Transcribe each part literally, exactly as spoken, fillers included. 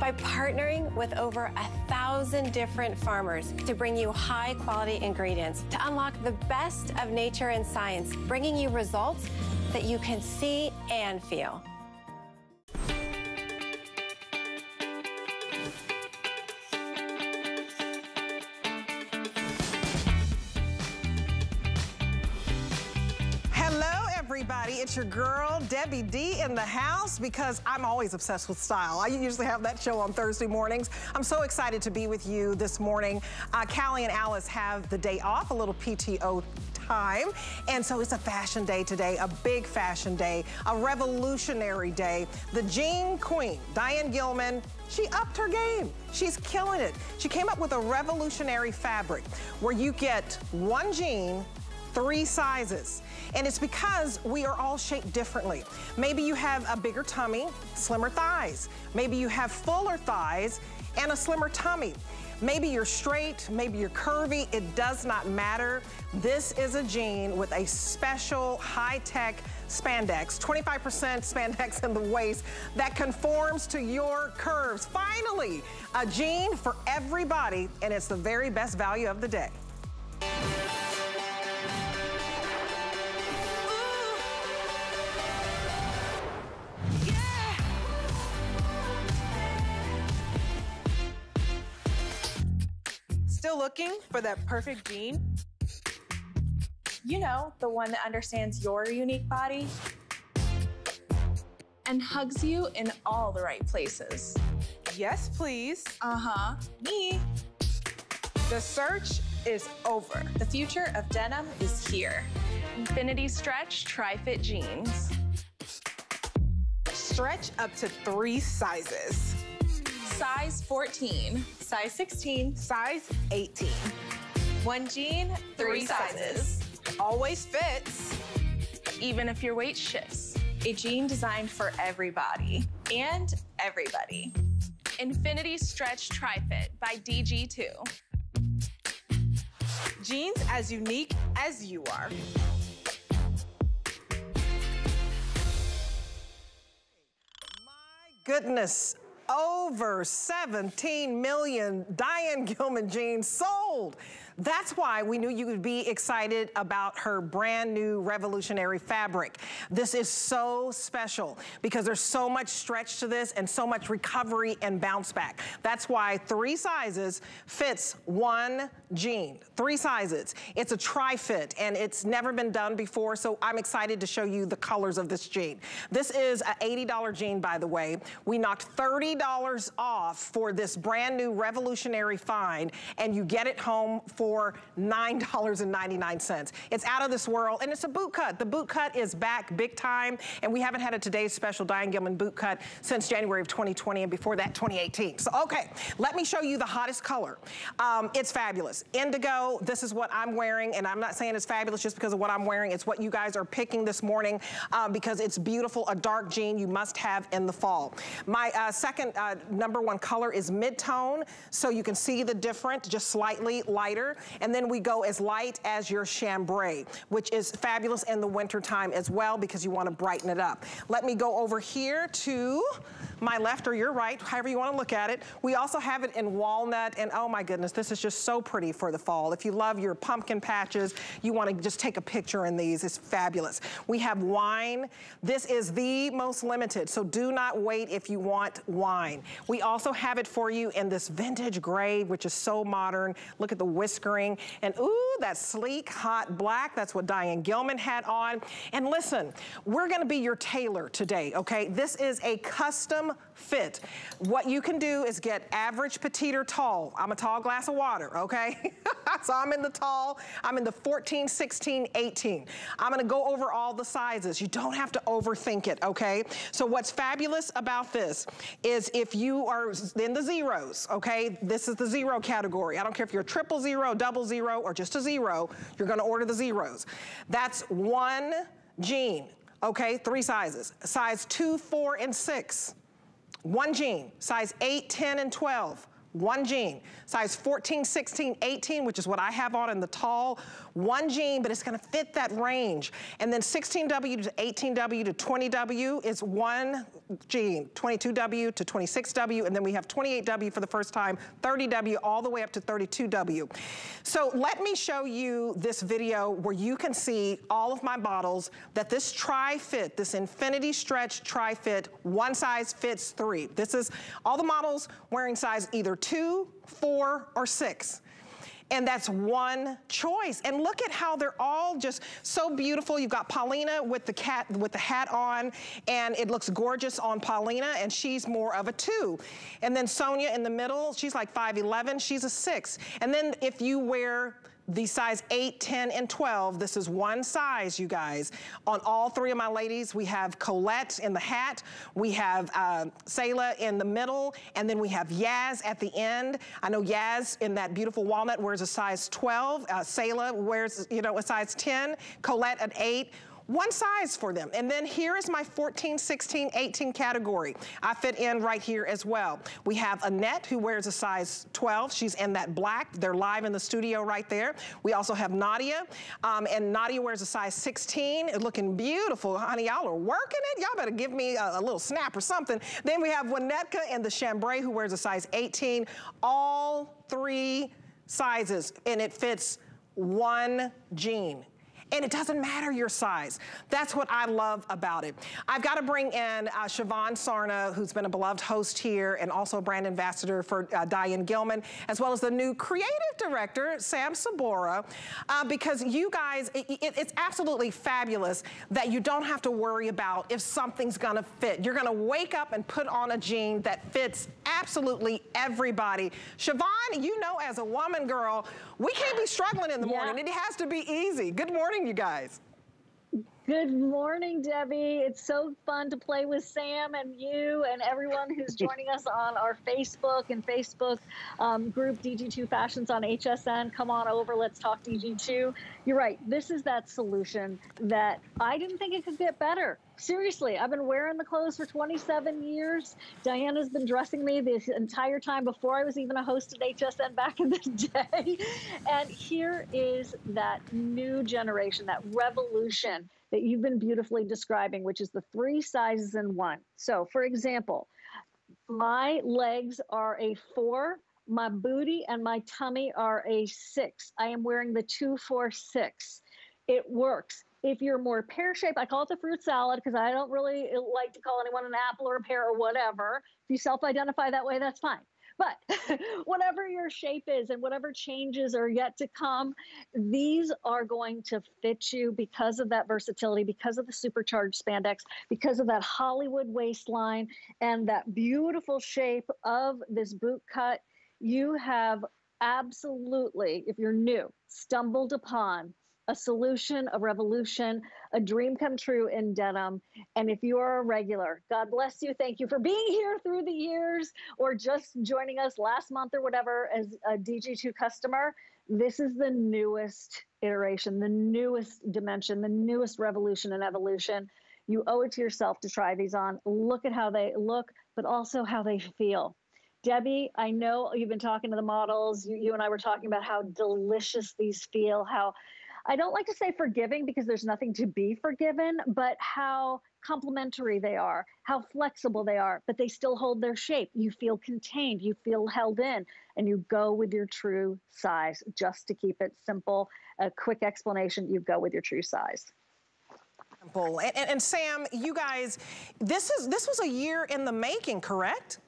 by partnering with over a thousand different farmers to bring you high quality ingredients to unlock the best of nature and science, bringing you results that you can see and feel. It's your girl, Debbie D, in the house, because I'm always obsessed with style. I usually have that show on Thursday mornings. I'm so excited to be with you this morning. Uh, Callie and Alice have the day off, a little P T O time, and so it's a fashion day today, a big fashion day, a revolutionary day. The jean queen, Diane Gilman, she upped her game. She's killing it. She came up with a revolutionary fabric where you get one jean, three sizes. And it's because we are all shaped differently. Maybe you have a bigger tummy, slimmer thighs. Maybe you have fuller thighs and a slimmer tummy. Maybe you're straight, maybe you're curvy, it does not matter. This is a jean with a special high-tech spandex, twenty-five percent spandex in the waist that conforms to your curves. Finally, a jean for everybody, and it's the very best value of the day. Still looking for that perfect jean? You know, the one that understands your unique body and hugs you in all the right places. Yes, please. Uh-huh. Me. The search is over. The future of denim is here. Infinity Stretch Tri-Fit jeans. Stretch up to three sizes. Size fourteen, size sixteen, size eighteen. One jean, three, three sizes. sizes. Always fits. Even if your weight shifts. A jean designed for everybody and everybody. Infinity Stretch Tri-Fit by D G two. Jeans as unique as you are. My goodness. Over seventeen million Diane Gilman jeans sold. That's why we knew you would be excited about her brand new revolutionary fabric. This is so special because there's so much stretch to this and so much recovery and bounce back. That's why three sizes fits one jean. Three sizes. It's a tri-fit and it's never been done before, so I'm excited to show you the colors of this jean. This is an eighty dollar jean, by the way. We knocked thirty dollars off for this brand new revolutionary find, and you get it home for for nine ninety-nine. It's out of this world, and it's a boot cut. The boot cut is back big time, and we haven't had a Today's Special Diane Gilman boot cut since January of twenty twenty, and before that, twenty eighteen. So, okay, let me show you the hottest color. Um, it's fabulous. Indigo, this is what I'm wearing, and I'm not saying it's fabulous just because of what I'm wearing. It's what you guys are picking this morning uh, because it's beautiful, a dark jean you must have in the fall. My uh, second uh, number one color is mid-tone, so you can see the difference, just slightly lighter. And then we go as light as your chambray, which is fabulous in the winter time as well because you want to brighten it up. Let me go over here to my left or your right, however you want to look at it. We also have it in walnut, and oh my goodness, this is just so pretty for the fall. If you love your pumpkin patches, you want to just take a picture in these. It's fabulous. We have wine. This is the most limited, so do not wait if you want wine. We also have it for you in this vintage gray, which is so modern. Look at the whisk. And ooh, that sleek, hot black. That's what Diane Gilman had on. And listen, we're gonna be your tailor today, okay? This is a custom fit. What you can do is get average, petite, or tall. I'm a tall glass of water, okay? So I'm in the tall, I'm in the fourteen, sixteen, eighteen. I'm gonna go over all the sizes. You don't have to overthink it, okay? So what's fabulous about this is if you are in the zeros, okay? This is the zero category. I don't care if you're a triple zero, double zero, or just a zero, you're gonna order the zeros. That's one jean, okay? Three sizes. Size two, four, and six. One jean. Size eight, ten, and twelve. One jean, size fourteen, sixteen, eighteen, which is what I have on in the tall. One jean, but it's gonna fit that range. And then sixteen W to eighteen W to twenty W is one jean, twenty-two W to twenty-six W, and then we have twenty-eight W for the first time, thirty W all the way up to thirty-two W. So let me show you this video where you can see all of my bottles that this Tri-Fit, this Infinity Stretch Tri-Fit, one size fits three. This is all the models wearing size either two, four, or six. And that's one choice. And look at how they're all just so beautiful. You've got Paulina with the cat with the hat on, and it looks gorgeous on Paulina, and she's more of a two. And then Sonia in the middle, she's like five eleven, she's a six. And then if you wear the size eight, ten, and twelve, this is one size, you guys. On all three of my ladies, we have Colette in the hat, we have uh, Selah in the middle, and then we have Yaz at the end. I know Yaz in that beautiful walnut wears a size twelve, uh, Selah wears, you know, a size ten, Colette an eight. One size for them. And then here is my fourteen, sixteen, eighteen category. I fit in right here as well. We have Annette who wears a size twelve. She's in that black. They're live in the studio right there. We also have Nadia. Um, and Nadia wears a size sixteen. Looking beautiful. Honey, y'all are working it. Y'all better give me a, a little snap or something. Then we have Winnetka in the chambray who wears a size eighteen. All three sizes. And it fits one jean. And it doesn't matter your size. That's what I love about it. I've got to bring in uh, Shivan Sarna, who's been a beloved host here and also a brand ambassador for uh, Diane Gilman, as well as the new creative director, Sam Sabora, uh, because you guys, it, it, it's absolutely fabulous that you don't have to worry about if something's gonna fit. You're gonna wake up and put on a jean that fits absolutely everybody. Shivan, you know, as a woman, girl, we can't be struggling in the morning. Yeah. It has to be easy. Good morning. You guys. Good morning, Debbie. It's so fun to play with Sam and you and everyone who's joining us on our Facebook and Facebook um, group, D G two Fashions on H S N. Come on over. Let's talk D G two. You're right. This is that solution that I didn't think it could get better. Seriously, I've been wearing the clothes for twenty-seven years. Diana's been dressing me this entire time before I was even a host at H S N back in the day. And here is that new generation, that revolution that you've been beautifully describing, which is the three sizes in one. So, for example, my legs are a four, my booty and my tummy are a six. I am wearing the two, four, six. It works. If you're more pear-shaped, I call it the fruit salad because I don't really like to call anyone an apple or a pear or whatever. If you self-identify that way, that's fine. But whatever your shape is and whatever changes are yet to come, these are going to fit you because of that versatility, because of the supercharged spandex, because of that Hollywood waistline and that beautiful shape of this boot cut. You have absolutely, if you're new, stumbled upon a solution, a revolution, a dream come true in denim. And if you are a regular, God bless you. Thank you for being here through the years or just joining us last month or whatever as a D G two customer. This is the newest iteration, the newest dimension, the newest revolution and evolution. You owe it to yourself to try these on. Look at how they look, but also how they feel. Debbie, I know you've been talking to the models. You, you and I were talking about how delicious these feel, how I don't like to say forgiving because there's nothing to be forgiven, but how complimentary they are, how flexible they are, but they still hold their shape. You feel contained, you feel held in, and you go with your true size. Just to keep it simple, a quick explanation, you go with your true size. And, and, and Sam, you guys, this is this was a year in the making, correct?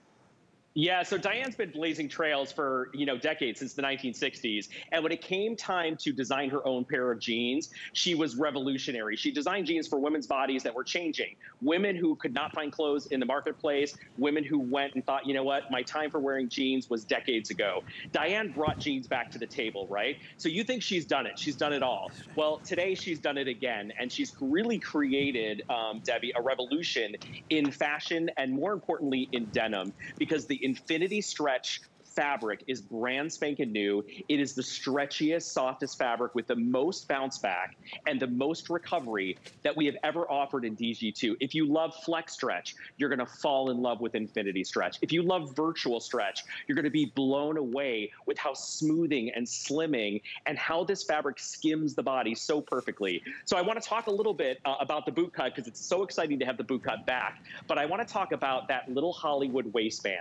Yeah, so Diane's been blazing trails for, you know, decades, since the nineteen sixties. And when it came time to design her own pair of jeans, she was revolutionary. She designed jeans for women's bodies that were changing. Women who could not find clothes in the marketplace, women who went and thought, you know what, my time for wearing jeans was decades ago. Diane brought jeans back to the table, right? So you think she's done it. She's done it all. Well, today she's done it again. And she's really created, um, Debbie, a revolution in fashion and more importantly in denim, because the Infinity Stretch fabric is brand spanking new. It is the stretchiest, softest fabric with the most bounce back and the most recovery that we have ever offered in D G two. If you love Flex Stretch, you're gonna fall in love with Infinity Stretch. If you love Virtual Stretch, you're gonna be blown away with how smoothing and slimming and how this fabric skims the body so perfectly. So I wanna talk a little bit uh, about the boot cut, because it's so exciting to have the boot cut back, but I wanna talk about that little Hollywood waistband.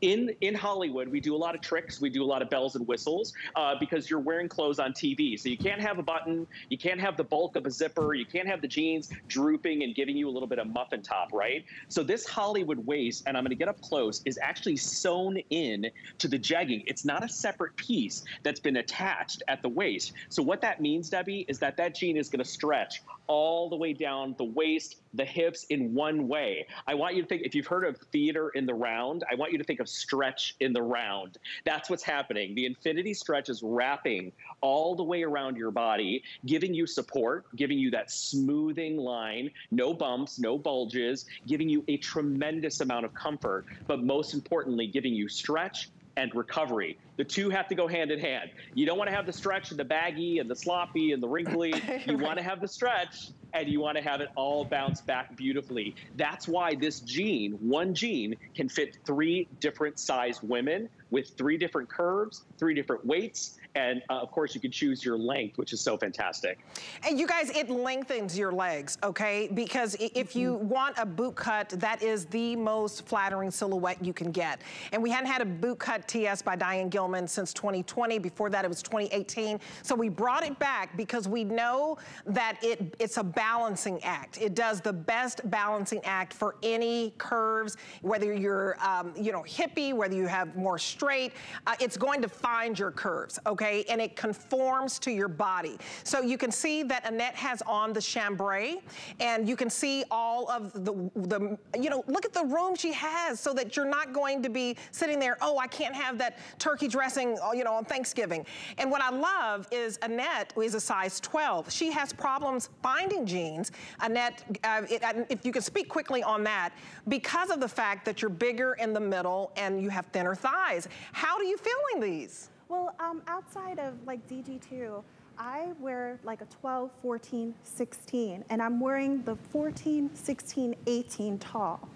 In, in Hollywood, we do a lot of tricks, we do a lot of bells and whistles, uh, because you're wearing clothes on T V. So you can't have a button, you can't have the bulk of a zipper, you can't have the jeans drooping and giving you a little bit of muffin top, right? So this Hollywood waist, and I'm gonna get up close, is actually sewn in to the jegging. It's not a separate piece that's been attached at the waist. So what that means, Debbie, is that that jean is gonna stretch all the way down the waist, the hips in one way. I want you to think, if you've heard of theater in the round, I want you to think of stretch in the round. That's what's happening. The Infinity Stretch is wrapping all the way around your body, giving you support, giving you that smoothing line, no bumps, no bulges, giving you a tremendous amount of comfort, but most importantly, giving you stretch and recovery. The two have to go hand in hand. You don't want to have the stretch and the baggy and the sloppy and the wrinkly. You want to have the stretch and you want to have it all bounce back beautifully. That's why this jean, one jean, can fit three different size women with three different curves, three different weights, and uh, of course you can choose your length, which is so fantastic. And you guys, it lengthens your legs, okay? Because if you want a boot cut, that is the most flattering silhouette you can get. And we hadn't had a boot cut T S by Diane Gilman since twenty twenty. Before that, it was twenty eighteen. So we brought it back because we know that it it's a balancing act. It does the best balancing act for any curves, whether you're um, you know, hippie, whether you have more straight, uh, it's going to find your curves, okay? Okay, and it conforms to your body. So you can see that Annette has on the chambray, and you can see all of the, the, you know, look at the room she has, so that you're not going to be sitting there, oh, I can't have that turkey dressing, you know, on Thanksgiving. And what I love is Annette is a size twelve. She has problems finding jeans. Annette, uh, it, uh, if you can speak quickly on that, because of the fact that you're bigger in the middle and you have thinner thighs. How do you feel in these? Well, um, outside of like D G two, I wear like a twelve, fourteen, sixteen, and I'm wearing the fourteen, sixteen, eighteen tall.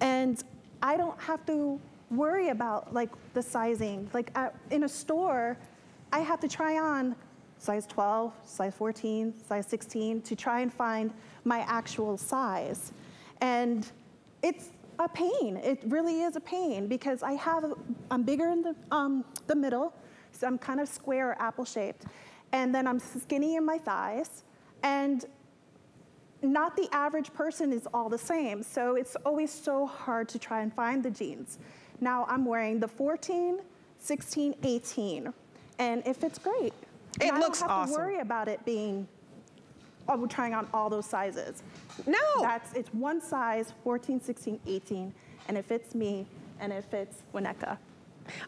And I don't have to worry about like the sizing. Like at, in a store, I have to try on size twelve, size fourteen, size sixteen to try and find my actual size. And it's a pain, it really is a pain because I have, a, I'm bigger in the, um, the middle. So I'm kind of square or apple-shaped. And then I'm skinny in my thighs. And not the average person is all the same. So it's always so hard to try and find the jeans. Now I'm wearing the fourteen, sixteen, eighteen. And it fits great. It and looks awesome. I don't have awesome. to worry about it being, oh, we're trying on all those sizes. No. That's, it's one size, fourteen, sixteen, eighteen. And it fits me, and it fits Winnetka.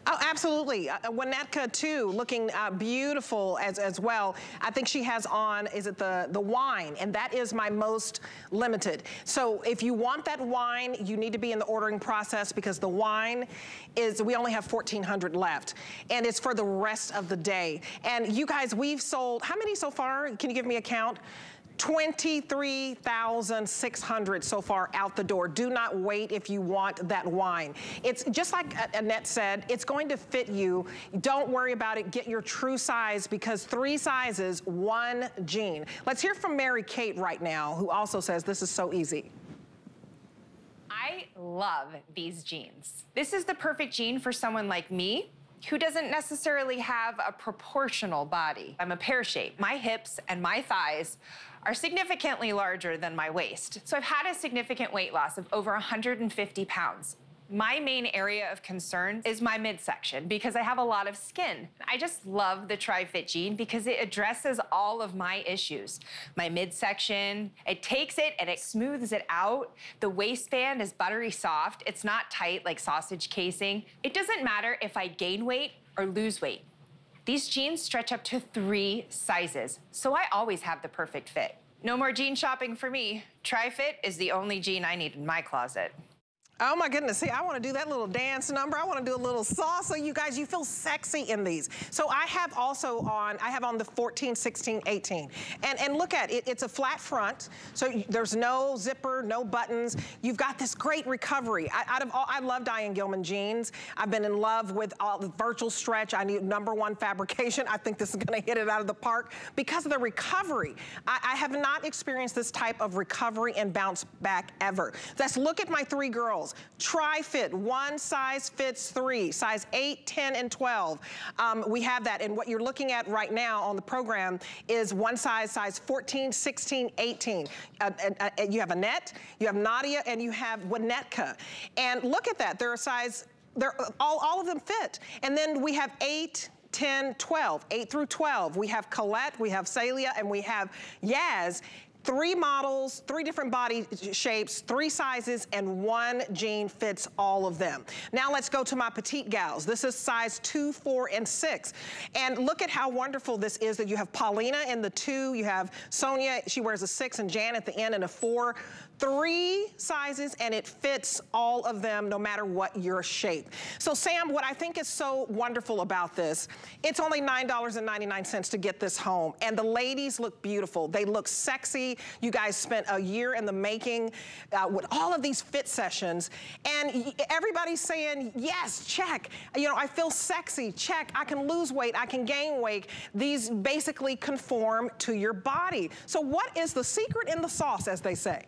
Oh, absolutely. Uh, Winnetka, too, looking uh, beautiful as, as well. I think she has on, is it the, the wine? And that is my most limited. So if you want that wine, you need to be in the ordering process because the wine is, we only have fourteen hundred left. And it's for the rest of the day. And you guys, we've sold, how many so far? Can you give me a count? twenty-three thousand six hundred so far out the door. Do not wait if you want that wine. It's just like Annette said, it's going to fit you. Don't worry about it. Get your true size because three sizes, one jean. Let's hear from Mary Kate right now, who also says this is so easy. I love these jeans. This is the perfect jean for someone like me, who doesn't necessarily have a proportional body. I'm a pear shape. My hips and my thighs are significantly larger than my waist. So I've had a significant weight loss of over one hundred fifty pounds. My main area of concern is my midsection because I have a lot of skin. I just love the Tri-Fit jean because it addresses all of my issues. My midsection, it takes it and it smooths it out. The waistband is buttery soft. It's not tight like sausage casing. It doesn't matter if I gain weight or lose weight. These jeans stretch up to three sizes, so I always have the perfect fit. No more jean shopping for me. Tri-Fit is the only jean I need in my closet. Oh my goodness, see, I wanna do that little dance number. I wanna do a little salsa. You guys, you feel sexy in these. So I have also on, I have on the fourteen, sixteen, eighteen. And, and look at it, it's a flat front. So there's no zipper, no buttons. You've got this great recovery. I, out of all, I love Diane Gilman jeans. I've been in love with all the virtual stretch. I need number one fabrication. I think this is gonna hit it out of the park because of the recovery. I, I have not experienced this type of recovery and bounce back ever. Let's look at my three girls. Tri-Fit, one size fits three, size eight, ten, and twelve. Um, we have that, and what you're looking at right now on the program is one size, size fourteen, sixteen, eighteen. Uh, uh, uh, you have Annette, you have Nadia, and you have Winnetka. And look at that, they're a size, they're, all, all of them fit. And then we have eight, ten, twelve, eight through twelve. We have Colette, we have Selah, and we have Yaz. Three models, three different body shapes, three sizes, and one jean fits all of them. Now let's go to my petite gals. This is size two, four, and six. And look at how wonderful this is that you have Paulina in the two, you have Sonia, she wears a six, and Jan at the end and a four. Three sizes, and it fits all of them no matter what your shape. So Sam, what I think is so wonderful about this, it's only nine ninety-nine to get this home. And the ladies look beautiful. They look sexy. You guys spent a year in the making uh, with all of these fit sessions, and everybody's saying, yes, check. You know, I feel sexy, check. I can lose weight, I can gain weight. These basically conform to your body. So what is the secret in the sauce, as they say?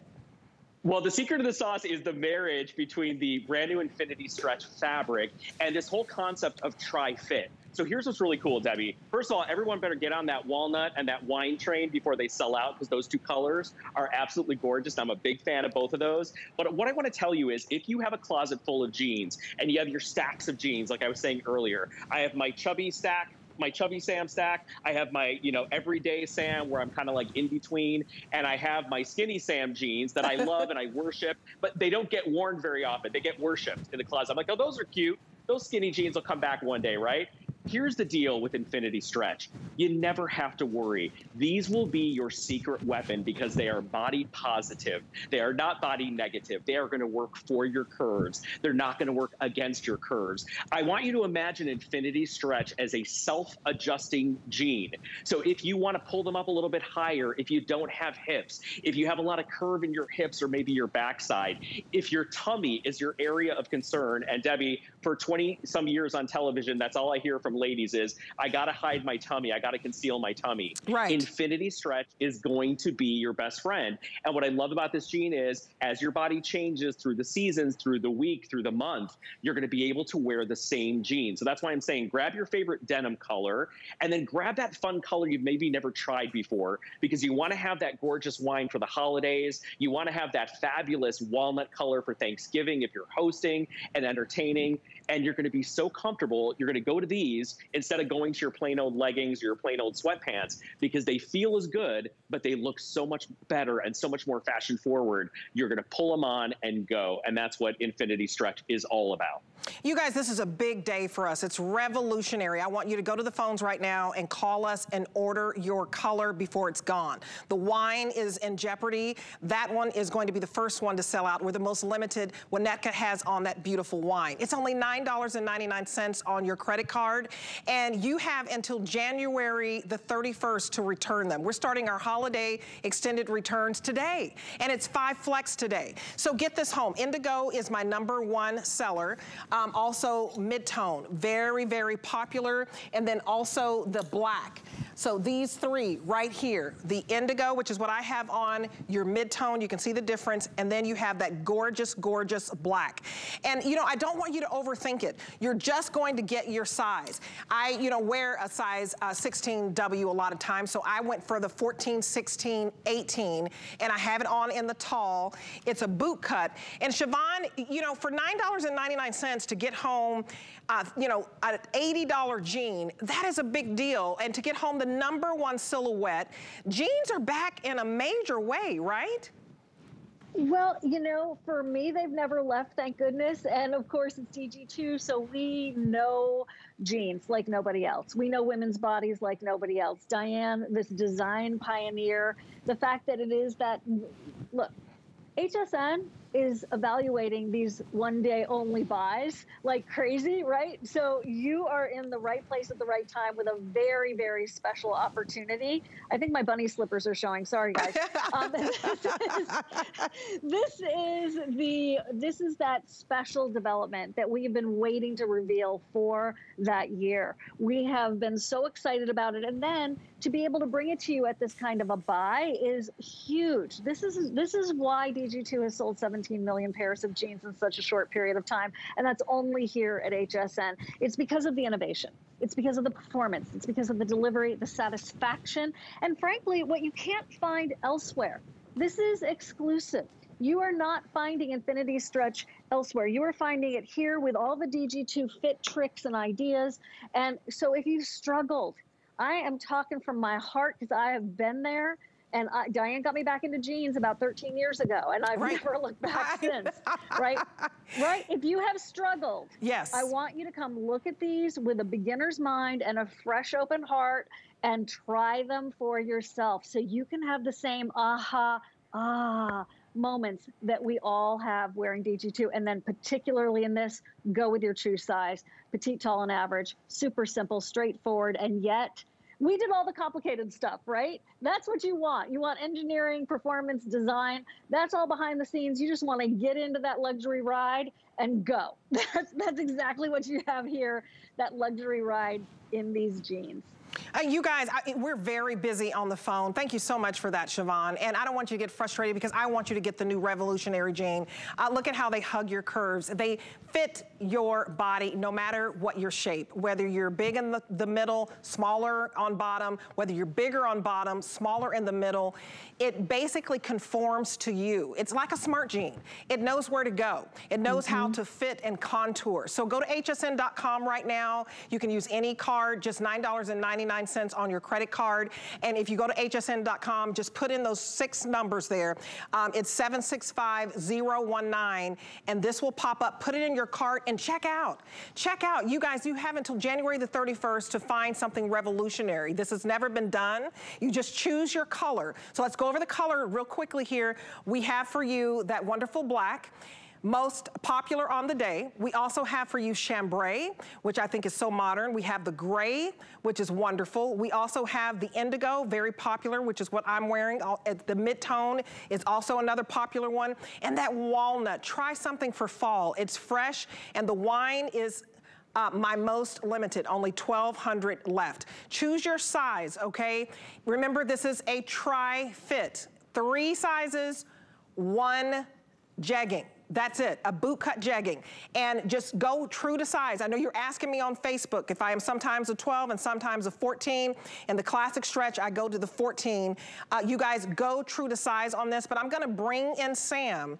Well, the secret of the sauce is the marriage between the brand new Infinity Stretch fabric and this whole concept of Tri-Fit. So here's what's really cool, Debbie. First of all, everyone better get on that walnut and that wine train before they sell out, because those two colors are absolutely gorgeous. I'm a big fan of both of those. But what I want to tell you is, if you have a closet full of jeans and you have your stacks of jeans, like I was saying earlier, I have my chubby stack, my chubby Sam stack, I have my, you know, everyday Sam where I'm kind of like in between, and I have my skinny Sam jeans that I love and I worship, but they don't get worn very often. They get worshipped in the closet. I'm like, oh, those are cute. Those skinny jeans will come back one day, right? Here's the deal with Infinity Stretch. You never have to worry. These will be your secret weapon because they are body positive. They are not body negative. They are going to work for your curves. They're not going to work against your curves. I want you to imagine Infinity Stretch as a self-adjusting jean. So if you want to pull them up a little bit higher, if you don't have hips, if you have a lot of curve in your hips or maybe your backside, if your tummy is your area of concern, and Debbie, for twenty some years on television, that's all I hear from ladies is, I gotta hide my tummy, I gotta conceal my tummy. Right. Infinity Stretch is going to be your best friend. And what I love about this jean is, as your body changes through the seasons, through the week, through the month, you're gonna be able to wear the same jean. So that's why I'm saying, grab your favorite denim color, and then grab that fun color you've maybe never tried before, because you wanna have that gorgeous wine for the holidays, you wanna have that fabulous walnut color for Thanksgiving if you're hosting and entertaining, and you're gonna be so comfortable, you're gonna go to these instead of going to your plain old leggings or your plain old sweatpants, because they feel as good, but they look so much better and so much more fashion forward. You're going to pull them on and go. And that's what Infinity Stretch is all about. You guys, this is a big day for us. It's revolutionary. I want you to go to the phones right now and call us and order your color before it's gone. The wine is in jeopardy. That one is going to be the first one to sell out. We're the most limited. Winnetka has on that beautiful wine. It's only nine ninety-nine on your credit card, and you have until January the thirty-first to return them. We're starting our holiday extended returns today, and it's five flex today. So get this home. Indigo is my number one seller. Um, also mid-tone, very, very popular. And then also the black. So these three right here, the indigo, which is what I have on, your mid-tone, you can see the difference. And then you have that gorgeous, gorgeous black. And you know, I don't want you to overthink it. You're just going to get your size. I, you know, wear a size uh, sixteen W a lot of times. So I went for the fourteen, sixteen, eighteen, and I have it on in the tall. It's a boot cut. And Shivan, you know, for nine ninety-nine to get home, uh, you know, an eighty dollar jean, that is a big deal. And to get home the number one silhouette, jeans are back in a major way, right? Well, you know, for me, they've never left, thank goodness. And of course, it's D G two, so we know jeans like nobody else. We know women's bodies like nobody else. Diane, this design pioneer, the fact that it is that, look, H S N is evaluating these one day only buys like crazy, right? So you are in the right place at the right time with a very, very special opportunity. I think my bunny slippers are showing. Sorry, guys. um, this, is, this is the, this is that special development that we've been waiting to reveal for that year. We have been so excited about it. And then to be able to bring it to you at this kind of a buy is huge. This is, this is why D G two has sold seventeen million pairs of jeans in such a short period of time. And that's only here at H S N. It's because of the innovation. It's because of the performance. It's because of the delivery, the satisfaction, and frankly, what you can't find elsewhere. This is exclusive. You are not finding Infinity Stretch elsewhere. You are finding it here with all the D G two fit tricks and ideas. And so if you've struggled, I am talking from my heart because I have been there. And I, Diane got me back into jeans about thirteen years ago, and I've right. never looked back since, right? Right, if you have struggled, yes, I want you to come look at these with a beginner's mind and a fresh open heart and try them for yourself so you can have the same aha, ah, moments that we all have wearing D G two, and then particularly in this, go with your true size, petite, tall, and average, super simple, straightforward, and yet, we did all the complicated stuff, right? That's what you want. You want engineering, performance, design. That's all behind the scenes. You just want to get into that luxury ride and go. That's, that's exactly what you have here, that luxury ride in these jeans. Uh, you guys, I, we're very busy on the phone. Thank you so much for that, Shivan. And I don't want you to get frustrated because I want you to get the new revolutionary jean. Uh, look at how they hug your curves. They fit your body no matter what your shape, whether you're big in the, the middle, smaller on bottom, whether you're bigger on bottom, smaller in the middle. It basically conforms to you. It's like a smart jean. It knows where to go. It knows mm-hmm. how to fit and contour. So go to H S N dot com right now. You can use any card, just nine ninety-nine. ninety-nine cents on your credit card. And if you go to H S N dot com, just put in those six numbers there. Um, it's seven six five zero one nine, and this will pop up. Put it in your cart and check out. Check out. You guys, you have until January the thirty-first to find something revolutionary. This has never been done. You just choose your color. So let's go over the color real quickly here. We have for you that wonderful black, most popular on the day. We also have for you chambray, which I think is so modern. We have the gray, which is wonderful. We also have the indigo, very popular, which is what I'm wearing. The mid-tone is also another popular one. And that walnut, try something for fall. It's fresh, and the wine is Uh, my most limited, only twelve hundred left. Choose your size, okay? Remember, this is a tri-fit. Three sizes, one jegging. That's it, a boot cut jegging. And just go true to size. I know you're asking me on Facebook if I am sometimes a twelve and sometimes a fourteen. In the classic stretch, I go to the fourteen. Uh, you guys go true to size on this, but I'm gonna bring in Sam.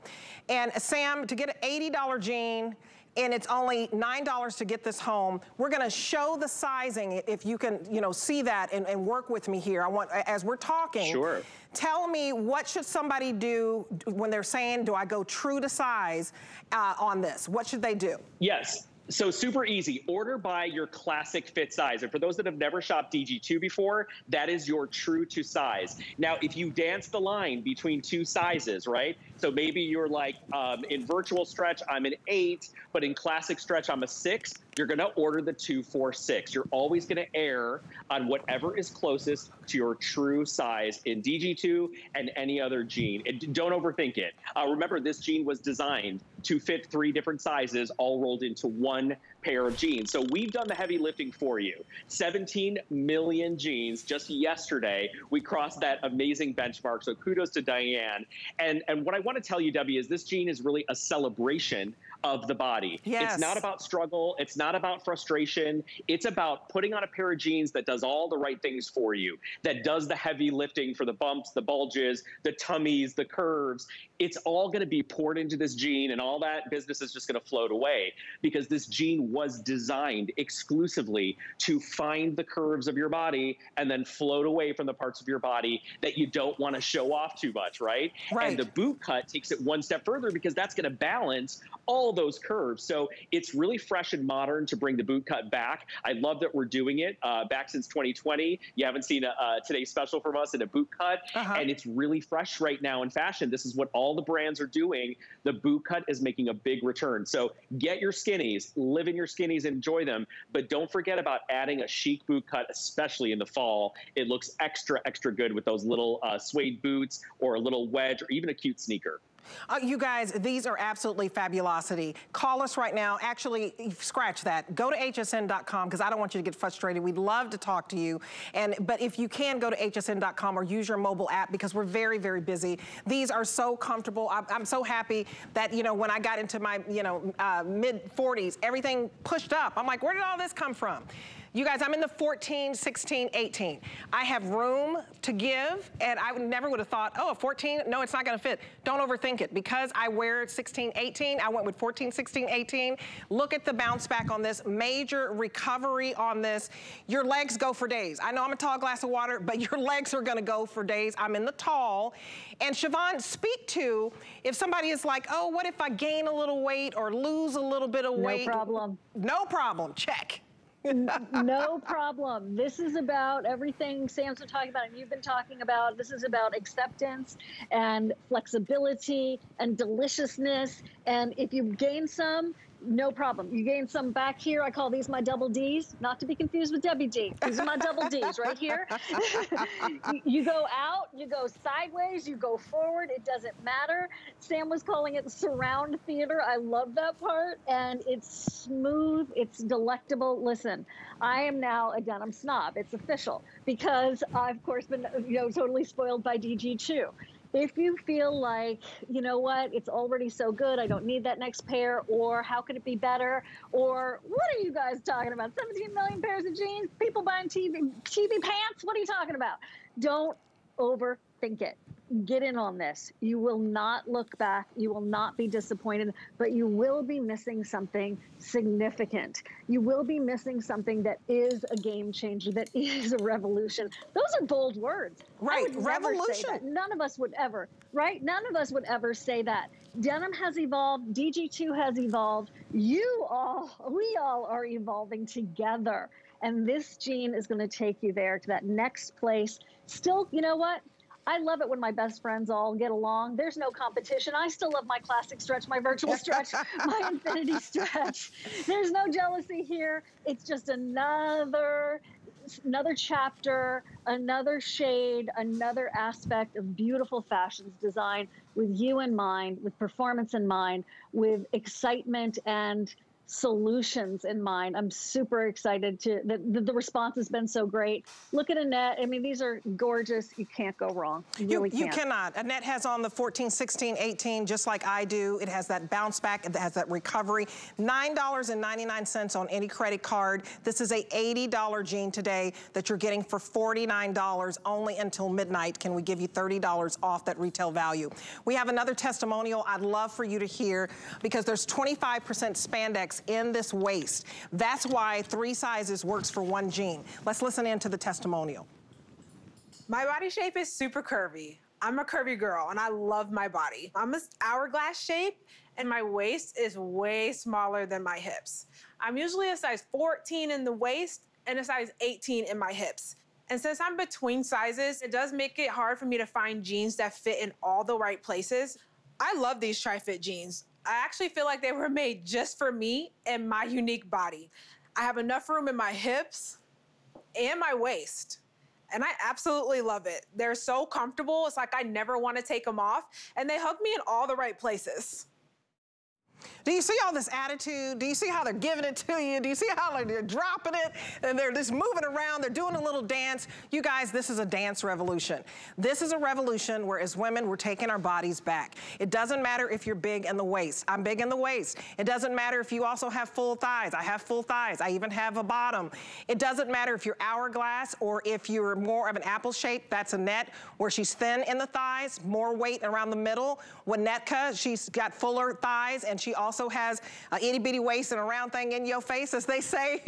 And Sam, to get an eighty dollar jean, and it's only nine dollars to get this home. We're gonna show the sizing if you can, you know, see that and, and work with me here. I want, as we're talking, sure. Tell me what should somebody do when they're saying, do I go true to size uh, on this? What should they do? Yes. So super easy, order by your classic fit size. And for those that have never shopped D G two before, that is your true to size. Now, if you dance the line between two sizes, right? So maybe you're like, um, in virtual stretch, I'm an eight, but in classic stretch, I'm a six. You're gonna order the two, four, six. You're always gonna err on whatever is closest to your true size in D G two and any other jean. And don't overthink it. Uh, remember, this jean was designed to fit three different sizes all rolled into one pair of jeans. So we've done the heavy lifting for you. seventeen million jeans just yesterday. We crossed that amazing benchmark. So kudos to Diane. And, and what I wanna tell you, Debbie, is this jean is really a celebration of the body. Yes. It's not about struggle. It's not about frustration. It's about putting on a pair of jeans that does all the right things for you, that does the heavy lifting for the bumps, the bulges, the tummies, the curves. It's all going to be poured into this jean, and all that business is just going to float away because this jean was designed exclusively to find the curves of your body and then float away from the parts of your body that you don't want to show off too much, right? Right. And the boot cut takes it one step further because that's going to balance all all those curves. So it's really fresh and modern to bring the boot cut back. I love that we're doing it uh, back since twenty twenty. You haven't seen a, a today's special from us in a boot cut. Uh-huh. And it's really fresh right now in fashion. This is what all the brands are doing. The boot cut is making a big return. So get your skinnies, live in your skinnies, enjoy them. But don't forget about adding a chic boot cut, especially in the fall. It looks extra, extra good with those little uh, suede boots or a little wedge or even a cute sneaker. Uh, you guys, these are absolutely fabulosity. Call us right now. Actually, scratch that. Go to H S N dot com because I don't want you to get frustrated. We'd love to talk to you. And but if you can, go to H S N dot com or use your mobile app because we're very, very busy. These are so comfortable. I'm, I'm so happy that, you know, when I got into my, you know, uh, mid forties, everything pushed up. I'm like, where did all this come from? You guys, I'm in the fourteen, sixteen, eighteen. I have room to give, and I would never would have thought, oh, a fourteen, no, it's not gonna fit. Don't overthink it. Because I wear sixteen, eighteen, I went with fourteen, sixteen, eighteen. Look at the bounce back on this, major recovery on this. Your legs go for days. I know I'm a tall glass of water, but your legs are gonna go for days. I'm in the tall. And Shivan, speak to, if somebody is like, oh, what if I gain a little weight or lose a little bit of weight? No problem. No problem, check. No problem. This is about everything Sam's been talking about and you've been talking about. This is about acceptance and flexibility and deliciousness. And if you gain some, no problem. You gain some back here. I call these my double D's, not to be confused with Debbie D. These are my double D's right here. You go out, you go sideways, you go forward. It doesn't matter. Sam was calling it surround theater. I love that part. And it's smooth. It's delectable. Listen, I am now a denim snob. It's official because I've, of course, been, you know, totally spoiled by D G two. If you feel like, you know what, it's already so good, I don't need that next pair, or how could it be better, or what are you guys talking about? seventeen million pairs of jeans, people buying T V, T V pants, what are you talking about? Don't overthink it. Get in on this. You will not look back. You will not be disappointed, but you will be missing something significant. You will be missing something that is a game changer, that is a revolution. Those are bold words. Right, revolution. None of us would ever, right? None of us would ever say that. Denim has evolved. D G two has evolved. You all, we all are evolving together. And this jean is going to take you there to that next place. Still, you know what? I love it when my best friends all get along. There's no competition. I still love my classic stretch, my virtual stretch, my infinity stretch. There's no jealousy here. It's just another, another chapter, another shade, another aspect of beautiful fashions design with you in mind, with performance in mind, with excitement and solutions in mind. I'm super excited to, the, the, the response has been so great. Look at Annette. I mean, these are gorgeous. You can't go wrong. You, you, really can't. You cannot. Annette has on the fourteen, sixteen, eighteen, just like I do. It has that bounce back. It has that recovery. nine ninety-nine on any credit card. This is a eighty dollar jean today that you're getting for forty-nine dollars. Only until midnight can we give you thirty dollars off that retail value. We have another testimonial I'd love for you to hear because there's twenty-five percent spandex in this waist. That's why three sizes works for one jean. Let's listen in to the testimonial. My body shape is super curvy. I'm a curvy girl and I love my body. I'm an hourglass shape and my waist is way smaller than my hips. I'm usually a size fourteen in the waist and a size eighteen in my hips. And since I'm between sizes, it does make it hard for me to find jeans that fit in all the right places. I love these Tri-Fit jeans. I actually feel like they were made just for me and my unique body. I have enough room in my hips and my waist, and I absolutely love it. They're so comfortable. It's like I never want to take them off, and they hug me in all the right places. Do you see all this attitude? Do you see how they're giving it to you? Do you see how like, they're dropping it and they're just moving around? They're doing a little dance. You guys, this is a dance revolution. This is a revolution where as women, we're taking our bodies back. It doesn't matter if you're big in the waist. I'm big in the waist. It doesn't matter if you also have full thighs. I have full thighs. I even have a bottom. It doesn't matter if you're hourglass or if you're more of an apple shape. That's Annette, where she's thin in the thighs, more weight around the middle. Winnetka, she's got fuller thighs and she She also has an itty bitty waist and a round thing in your face, as they say.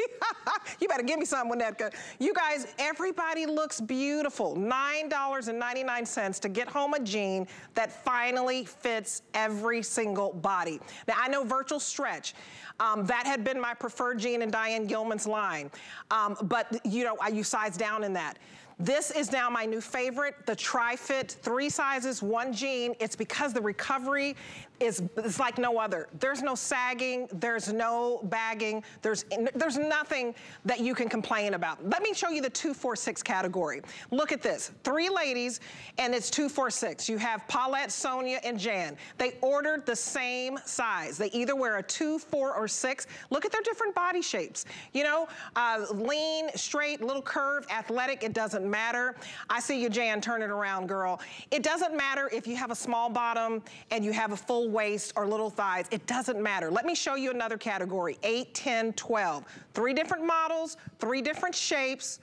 You better give me something, Winnetka. You guys, everybody looks beautiful. nine ninety-nine to get home a jean that finally fits every single body. Now, I know virtual stretch. Um, that had been my preferred jean in Diane Gilman's line. Um, but, you know, I use size down in that. This is now my new favorite, the Tri-Fit, three sizes, one jean. It's because the recovery is it's like no other. There's no sagging, there's no bagging, there's, there's nothing that you can complain about. Let me show you the two four six category. Look at this, three ladies, and it's two four six. You have Paulette, Sonia, and Jan. They ordered the same size. They either wear a two, four, or six. Look at their different body shapes. You know, uh, lean, straight, little curved, athletic, it doesn't matter. I see you, Jan, turn it around, girl. It doesn't matter if you have a small bottom and you have a full waist or little thighs. It doesn't matter. Let me show you another category, eight, ten, twelve. Three different models, three different shapes.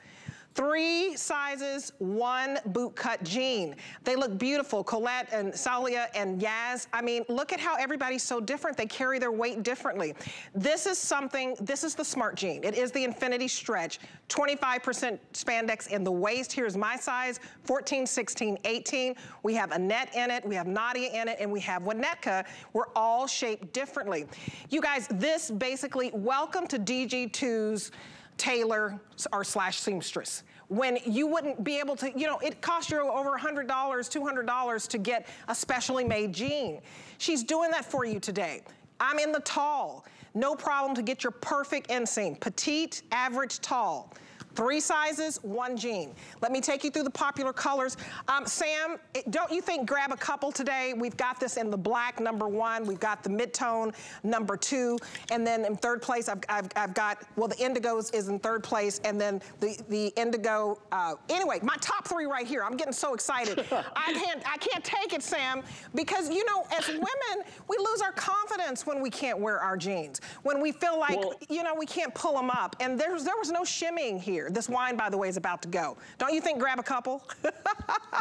Three sizes, one bootcut jean. They look beautiful. Colette and Sonia and Yaz. I mean, look at how everybody's so different. They carry their weight differently. This is something, this is the smart jean. It is the Infinity Stretch. twenty-five percent spandex in the waist. Here's my size, fourteen, sixteen, eighteen. We have Annette in it, we have Nadia in it, and we have Winnetka. We're all shaped differently. You guys, this basically, welcome to D G two's tailor or slash seamstress. When you wouldn't be able to, you know, it cost you over one hundred dollars, two hundred dollars to get a specially made jean. She's doing that for you today. I'm in the tall. No problem to get your perfect inseam. Petite, average, tall. Three sizes, one jean. Let me take you through the popular colors. Um, Sam, don't you think grab a couple today? We've got this in the black, number one. We've got the mid-tone, number two. And then in third place, I've, I've, I've got, well, the indigos is in third place. And then the, the indigo, uh, anyway, my top three right here. I'm getting so excited. I, can't, I can't take it, Sam, because, you know, as women, we lose our confidence when we can't wear our jeans. When we feel like, well, you know, we can't pull them up. And there's, there was no shimmying here. This wine, by the way, is about to go. Don't you think grab a couple?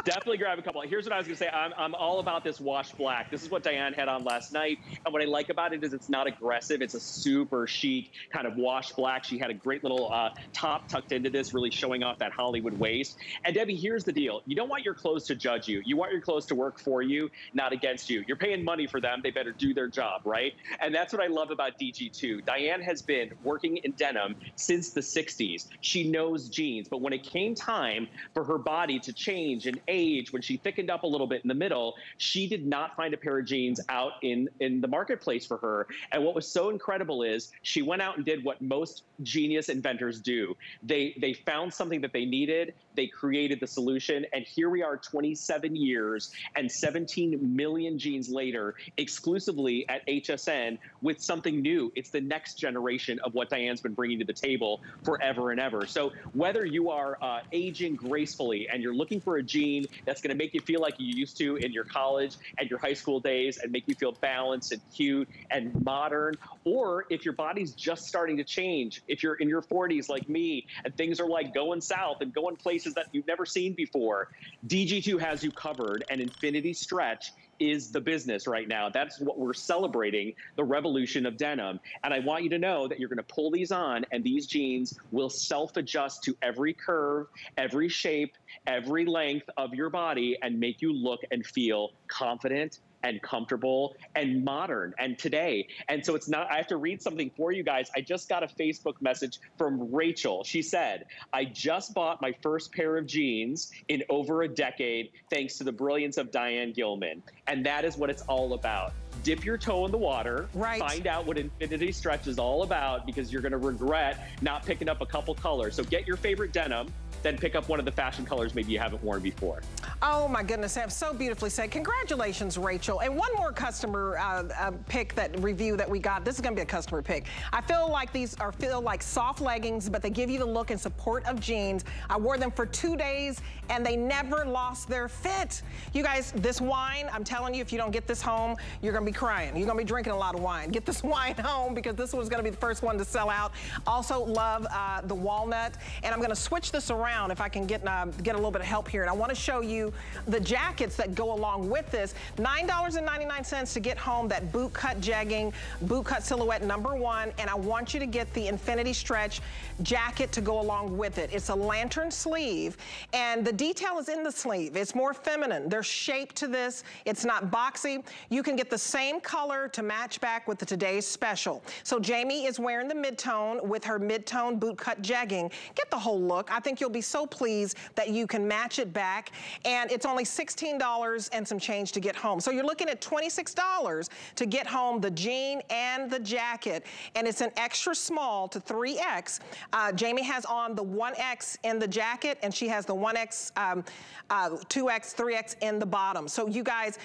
Definitely grab a couple. Here's what I was going to say. I'm, I'm all about this wash black. This is what Diane had on last night. And what I like about it is it's not aggressive. It's a super chic kind of wash black. She had a great little uh, top tucked into this, really showing off that Hollywood waist. And Debbie, here's the deal. You don't want your clothes to judge you. You want your clothes to work for you, not against you. You're paying money for them. They better do their job, right? And that's what I love about D G two. Diane has been working in denim since the sixties. She knows jeans, but when it came time for her body to change and age, when she thickened up a little bit in the middle, she did not find a pair of jeans out in, in the marketplace for her. And what was so incredible is she went out and did what most genius inventors do. They, they found something that they needed, they created the solution, and here we are twenty-seven years and seventeen million jeans later, exclusively at H S N with something new. It's the next generation of what Diane's been bringing to the table forever and ever. So whether you are uh, aging gracefully and you're looking for a jean that's going to make you feel like you used to in your college and your high school days and make you feel balanced and cute and modern, or if your body's just starting to change, if you're in your forties like me and things are like going south and going places that you've never seen before, D G two has you covered, and Infinity Stretch is the business right now. That's what we're celebrating, the revolution of denim. And I want you to know that you're gonna pull these on and these jeans will self-adjust to every curve, every shape, every length of your body and make you look and feel confident and comfortable and modern and today. And so it's not, I have to read something for you guys. I just got a Facebook message from Rachel. She said, I just bought my first pair of jeans in over a decade, thanks to the brilliance of Diane Gilman. And that is what it's all about. Dip your toe in the water, right? Find out what Infinity Stretch is all about, because you're gonna regret not picking up a couple colors. So get your favorite denim, then pick up one of the fashion colors maybe you haven't worn before. Oh my goodness, Sam, so beautifully said. Congratulations, Rachel. And one more customer uh, uh, pick, that review that we got. This is gonna be a customer pick. I feel like these are feel like soft leggings, but they give you the look and support of jeans. I wore them for two days and they never lost their fit. You guys, this wine, I'm telling you, if you don't get this home, you're gonna be be crying. You're gonna be drinking a lot of wine. Get this wine home because this one's gonna be the first one to sell out. Also love uh, the walnut, and I'm gonna switch this around if I can get uh, get a little bit of help here. And I wanna show you the jackets that go along with this. nine ninety-nine to get home that boot cut jegging, boot cut silhouette number one, and I want you to get the Infinity Stretch jacket to go along with it. It's a lantern sleeve, and the detail is in the sleeve. It's more feminine. There's shape to this. It's not boxy. You can get the same color to match back with the today's special. So Jamie is wearing the mid-tone with her mid-tone boot cut jegging. Get the whole look. I think you'll be so pleased that you can match it back, and it's only sixteen dollars and some change to get home. So you're looking at twenty-six dollars to get home the jean and the jacket, and it's an extra small to three X. Uh, Jamie has on the one X in the jacket, and she has the one X, um, uh, two X, three X in the bottom. So you guys,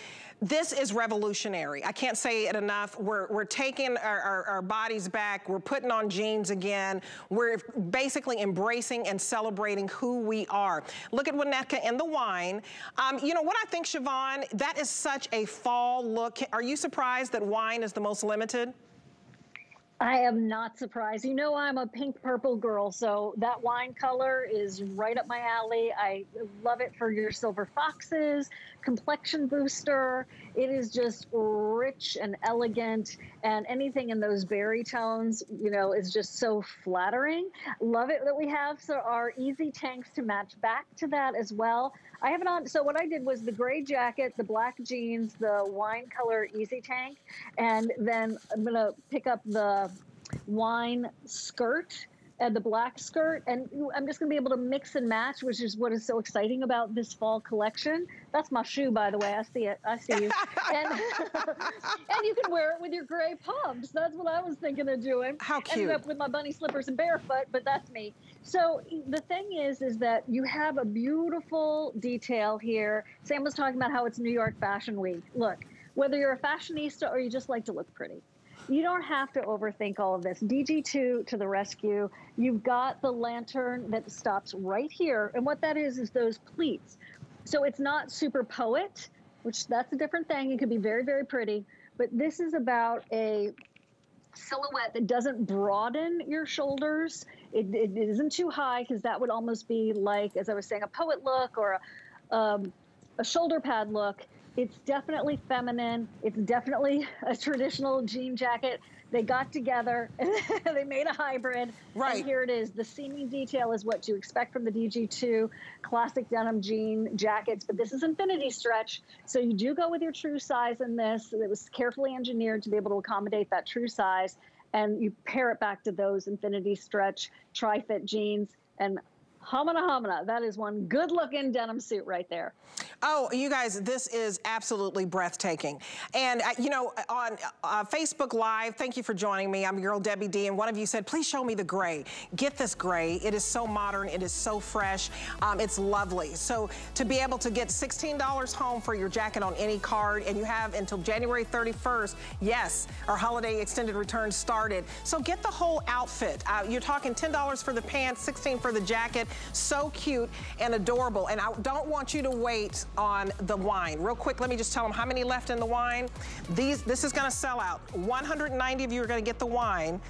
this is revolutionary. I can't say it enough. We're, we're taking our, our, our bodies back. We're putting on jeans again. We're basically embracing and celebrating who we are. Look at Winnetka in the wine. Um, you know what I think, Shivan? That is such a fall look. Are you surprised that wine is the most limited? I am not surprised. You know, I'm a pink purple girl, so that wine color is right up my alley. I love it for your silver foxes, complexion booster. It is just rich and elegant, and anything in those berry tones, you know, is just so flattering. Love it that we have so our easy tanks to match back to that as well. I have it on, so what I did was the gray jacket, the black jeans, the wine color easy tank, and then I'm gonna pick up the wine skirt and the black skirt, and I'm just gonna be able to mix and match, which is what is so exciting about this fall collection. That's my shoe, by the way. I see it. I see you. And, and you can wear it with your gray pumps. That's what I was thinking of doing. How cute. Ended up with my bunny slippers and barefoot, but that's me. So the thing is, is that you have a beautiful detail here. Sam was talking about how it's New York Fashion Week. Look, whether you're a fashionista or you just like to look pretty, you don't have to overthink all of this. D G two to the rescue. You've got the lantern that stops right here. And what that is, is those pleats. So it's not super poet, which that's a different thing. It could be very, very pretty. But this is about a silhouette that doesn't broaden your shoulders. It, it isn't too high, because that would almost be like, as I was saying, a poet look or a, um, a shoulder pad look. It's definitely feminine. It's definitely a traditional jean jacket. They got together and they made a hybrid. Right. And here it is. The seaming detail is what you expect from the D G two classic denim jean jackets, but this is Infinity Stretch. So you do go with your true size in this. It was carefully engineered to be able to accommodate that true size, and you pair it back to those Infinity Stretch Tri-Fit jeans, and Hamana Hamana, that is one good-looking denim suit right there. Oh, you guys, this is absolutely breathtaking. And, uh, you know, on uh, Facebook Live, thank you for joining me. I'm your girl, Debbie D, and one of you said, please show me the gray. Get this gray. It is so modern. It is so fresh. Um, it's lovely. So to be able to get sixteen dollars home for your jacket on any card, and you have until January thirty-first, yes, our holiday extended return started. So get the whole outfit. Uh, you're talking ten dollars for the pants, sixteen dollars for the jacket. So cute and adorable. And I don't want you to wait on the wine. Real quick, let me just tell them how many left in the wine. These, this is gonna sell out. one hundred ninety of you are gonna get the wine.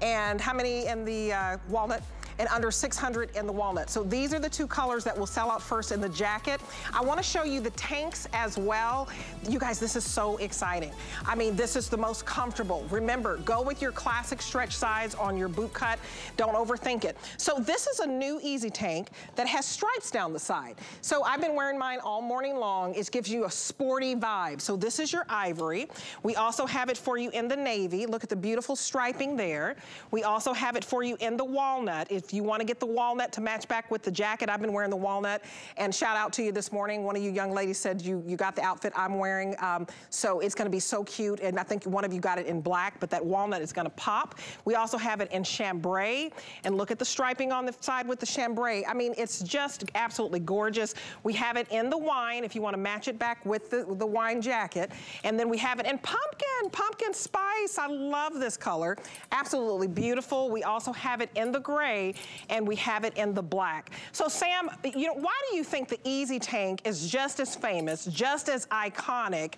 And how many in the uh, walnut? And under six hundred in the walnut. So these are the two colors that will sell out first in the jacket. I wanna show you the tanks as well. You guys, this is so exciting. I mean, this is the most comfortable. Remember, go with your classic stretch size on your boot cut. Don't overthink it. So this is a new easy tank that has stripes down the side. So I've been wearing mine all morning long. It gives you a sporty vibe. So this is your ivory. We also have it for you in the navy. Look at the beautiful striping there. We also have it for you in the walnut. It's If you want to get the walnut to match back with the jacket, I've been wearing the walnut. And shout out to you this morning. One of you young ladies said you, you got the outfit I'm wearing. Um, so it's going to be so cute. And I think one of you got it in black, but that walnut is going to pop. We also have it in chambray. And look at the striping on the side with the chambray. I mean, it's just absolutely gorgeous. We have it in the wine if you want to match it back with the, the wine jacket. And then we have it in pumpkin, pumpkin spice. I love this color. Absolutely beautiful. We also have it in the gray. fabric, and we have it in the black. So Sam, you know, why do you think the Easy Tank is just as famous, just as iconic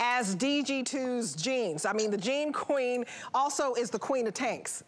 as D G two's jeans? I mean, the jean queen also is the queen of tanks.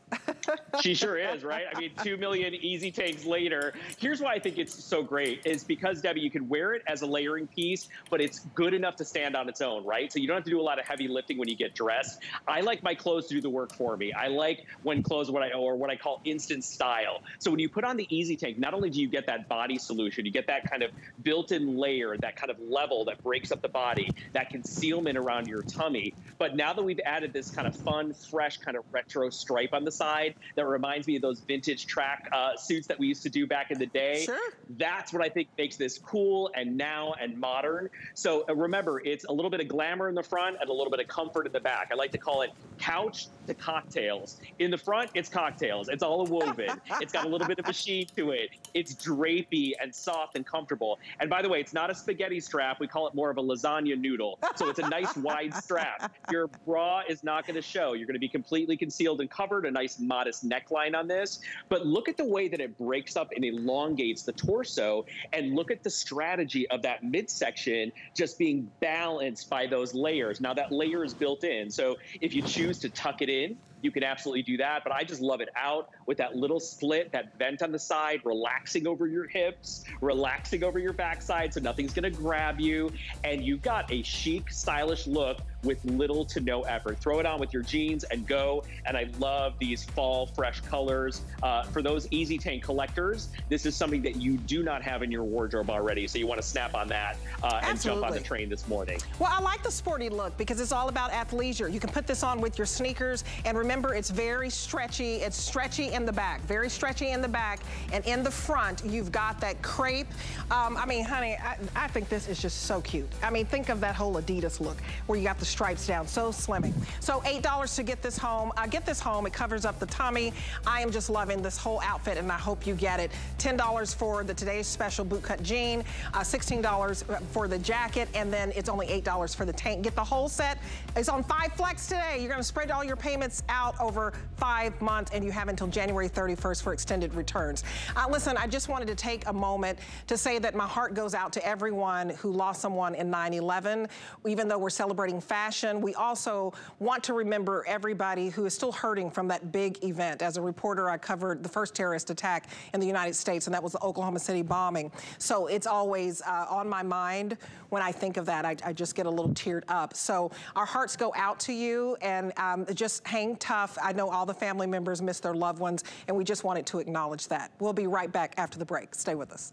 She sure is, right? I mean, two million Easy Tanks later. Here's why I think it's so great is because, Debbie, you can wear it as a layering piece, but it's good enough to stand on its own, right? So you don't have to do a lot of heavy lifting when you get dressed. I like my clothes to do the work for me. I like when clothes, what I or what I call instant style. So when you put on the Easy Tank, not only do you get that body solution, you get that kind of built-in layer, that kind of level that breaks up the body, that concealment around your tummy. But now that we've added this kind of fun, fresh, kind of retro stripe on the side that reminds me of those vintage track uh, suits that we used to do back in the day. Sure. That's what I think makes this cool and now and modern. So uh, remember, it's a little bit of glamour in the front and a little bit of comfort in the back. I like to call it couch to cocktails. In the front, it's cocktails. It's all woven. It's got a little bit of a sheen to it. It's drapey and soft and comfortable. And by the way, it's not a spaghetti strap. We call it more of a lasagna noodle. So it's a nice wide strap. Your bra is not going to show. You're going to be completely concealed and covered. A nice modest neckline on this, but look at the way that it breaks up and elongates the torso, and look at the strategy of that midsection just being balanced by those layers. Now that layer is built in, so if you choose to tuck it in, you can absolutely do that, but I just love it out with that little slit, that vent on the side, relaxing over your hips, relaxing over your backside, so nothing's gonna grab you, and you've got a chic, stylish look with little to no effort. Throw it on with your jeans and go, and I love these fall, fresh colors. Uh, for those Easy Tank collectors, this is something that you do not have in your wardrobe already, so you wanna snap on that uh, and jump on the train this morning. Well, I like the sporty look because it's all about athleisure. You can put this on with your sneakers, and remember, Remember, it's very stretchy. It's stretchy in the back, very stretchy in the back, and in the front, you've got that crepe. Um, I mean, honey, I, I think this is just so cute. I mean, think of that whole Adidas look where you got the stripes down, so slimming. So eight dollars to get this home. Uh, get this home. It covers up the tummy. I am just loving this whole outfit, and I hope you get it. ten dollars for the today's special bootcut jean, uh, sixteen dollars for the jacket, and then it's only eight dollars for the tank. Get the whole set. It's on five flex today. You're going to spread all your payments out out over five months, and you have until January thirty-first for extended returns. Uh, listen, I just wanted to take a moment to say that my heart goes out to everyone who lost someone in nine eleven. Even though we're celebrating fashion, we also want to remember everybody who is still hurting from that big event. As a reporter, I covered the first terrorist attack in the United States, and that was the Oklahoma City bombing. So it's always uh, on my mind when I think of that. I, I just get a little teared up. So our hearts go out to you, and um, just hang tight. Tough. I know all the family members miss their loved ones, and we just wanted to acknowledge that. We'll be right back after the break. Stay with us.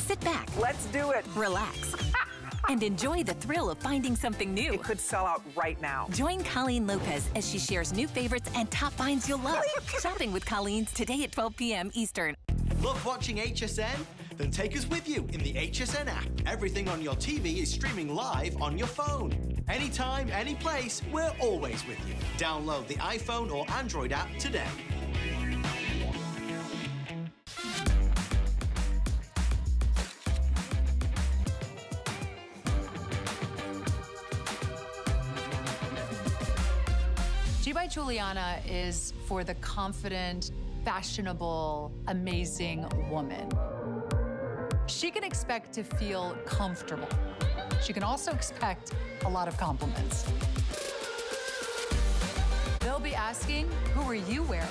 Sit back. Let's do it. Relax. And enjoy the thrill of finding something new. It could sell out right now. Join Colleen Lopez as she shares new favorites and top finds you'll love. Shopping with Colleen's today at twelve p m Eastern. Love watching H S N? Then take us with you in the H S N app. Everything on your T V is streaming live on your phone. Anytime, any place, we're always with you. Download the iPhone or Android app today. G by Giuliana is for the confident, fashionable, amazing woman. She can expect to feel comfortable. She can also expect a lot of compliments. They'll be asking, who are you wearing?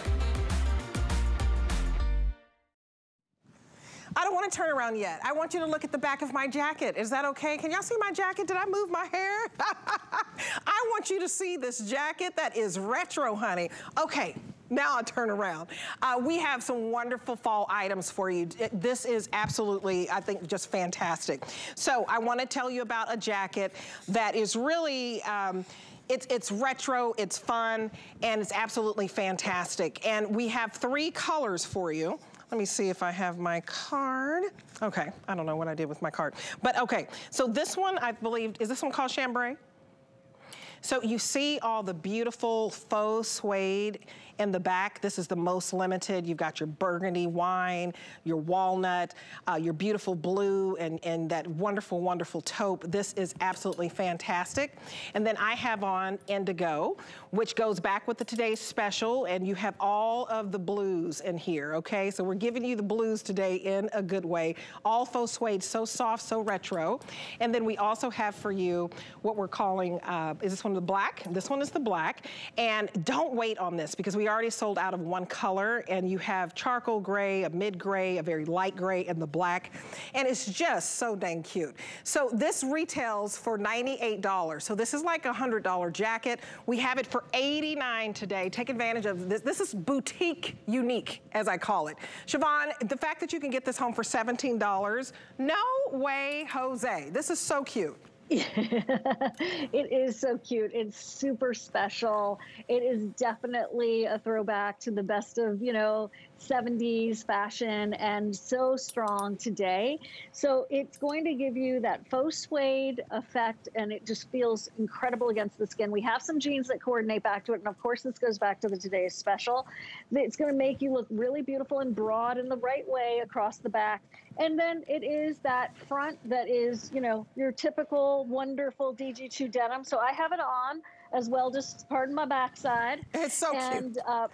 I don't want to turn around yet. I want you to look at the back of my jacket. Is that okay? Can y'all see my jacket? Did I move my hair? I want you to see this jacket that is retro, honey. Okay. Now I turn around. Uh, we have some wonderful fall items for you. This is absolutely, I think, just fantastic. So I want to tell you about a jacket that is really, um, It's, it's retro, it's fun, and it's absolutely fantastic. And we have three colors for you. Let me see if I have my card. Okay, I don't know what I did with my card. But okay, so this one, I believe, is this one called chambray? So you see all the beautiful faux suede in the back. This is the most limited. You've got your burgundy wine, your walnut, uh, your beautiful blue, and, and that wonderful, wonderful taupe. This is absolutely fantastic. And then I have on indigo, which goes back with the today's special, and you have all of the blues in here, okay? So we're giving you the blues today in a good way. All faux suede, so soft, so retro. And then we also have for you what we're calling, uh, is this one the black? This one is the black. And don't wait on this because we already sold out of one color, and you have charcoal gray, a mid gray, a very light gray, and the black. And it's just so dang cute. So this retails for ninety-eight dollars. So this is like a one hundred dollar jacket. We have it for eighty-nine dollars today. Take advantage of this. This is boutique unique, as I call it. Shivan, the fact that you can get this home for seventeen dollars, no way, Jose. This is so cute. It is so cute. It's super special. It is definitely a throwback to the best of, you know, seventies fashion, and so strong today. So it's going to give you that faux suede effect, and it just feels incredible against the skin. We have some jeans that coordinate back to it, and of course this goes back to the today's special. It's going to make you look really beautiful and broad in the right way across the back. And then it is that front that is, you know, your typical wonderful D G two denim. So I have it on as well, just pardon my backside. It's so and, cute. Uh,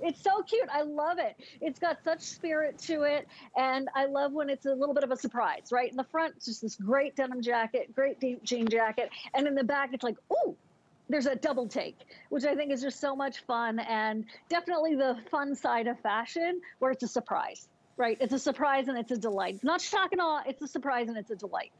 it's so cute. I love it. It's got such spirit to it. And I love when it's a little bit of a surprise, right? In the front, it's just this great denim jacket, great deep jean jacket. And in the back, it's like, ooh, there's a double take, which I think is just so much fun. And definitely the fun side of fashion where it's a surprise. Right, it's a surprise and it's a delight. It's not shock and awe, it's a surprise and it's a delight.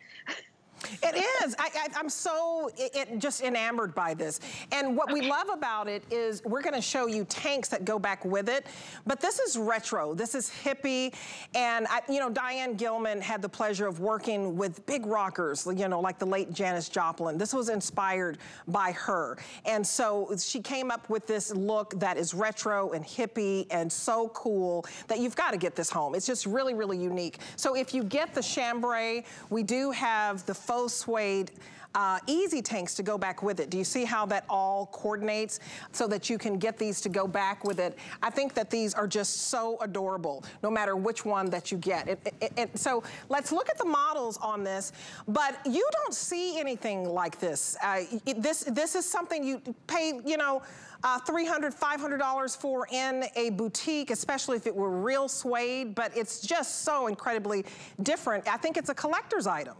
It is. I, I, I'm so it, it just enamored by this. And what we love about it is we're going to show you tanks that go back with it. But this is retro. This is hippie. And, I, you know, Diane Gilman had the pleasure of working with big rockers, you know, like the late Janis Joplin. This was inspired by her. And so she came up with this look that is retro and hippie and so cool that you've got to get this home. It's just really, really unique. So if you get the chambray, we do have the faux suede uh, easy tanks to go back with it. Do you see how that all coordinates so that you can get these to go back with it? I think that these are just so adorable, no matter which one that you get. It, it, it, so let's look at the models on this, but you don't see anything like this. Uh, it, this, this is something you pay, you know, Uh, three hundred, five hundred dollars for in a boutique, especially if it were real suede, but it's just so incredibly different. I think it's a collector's item.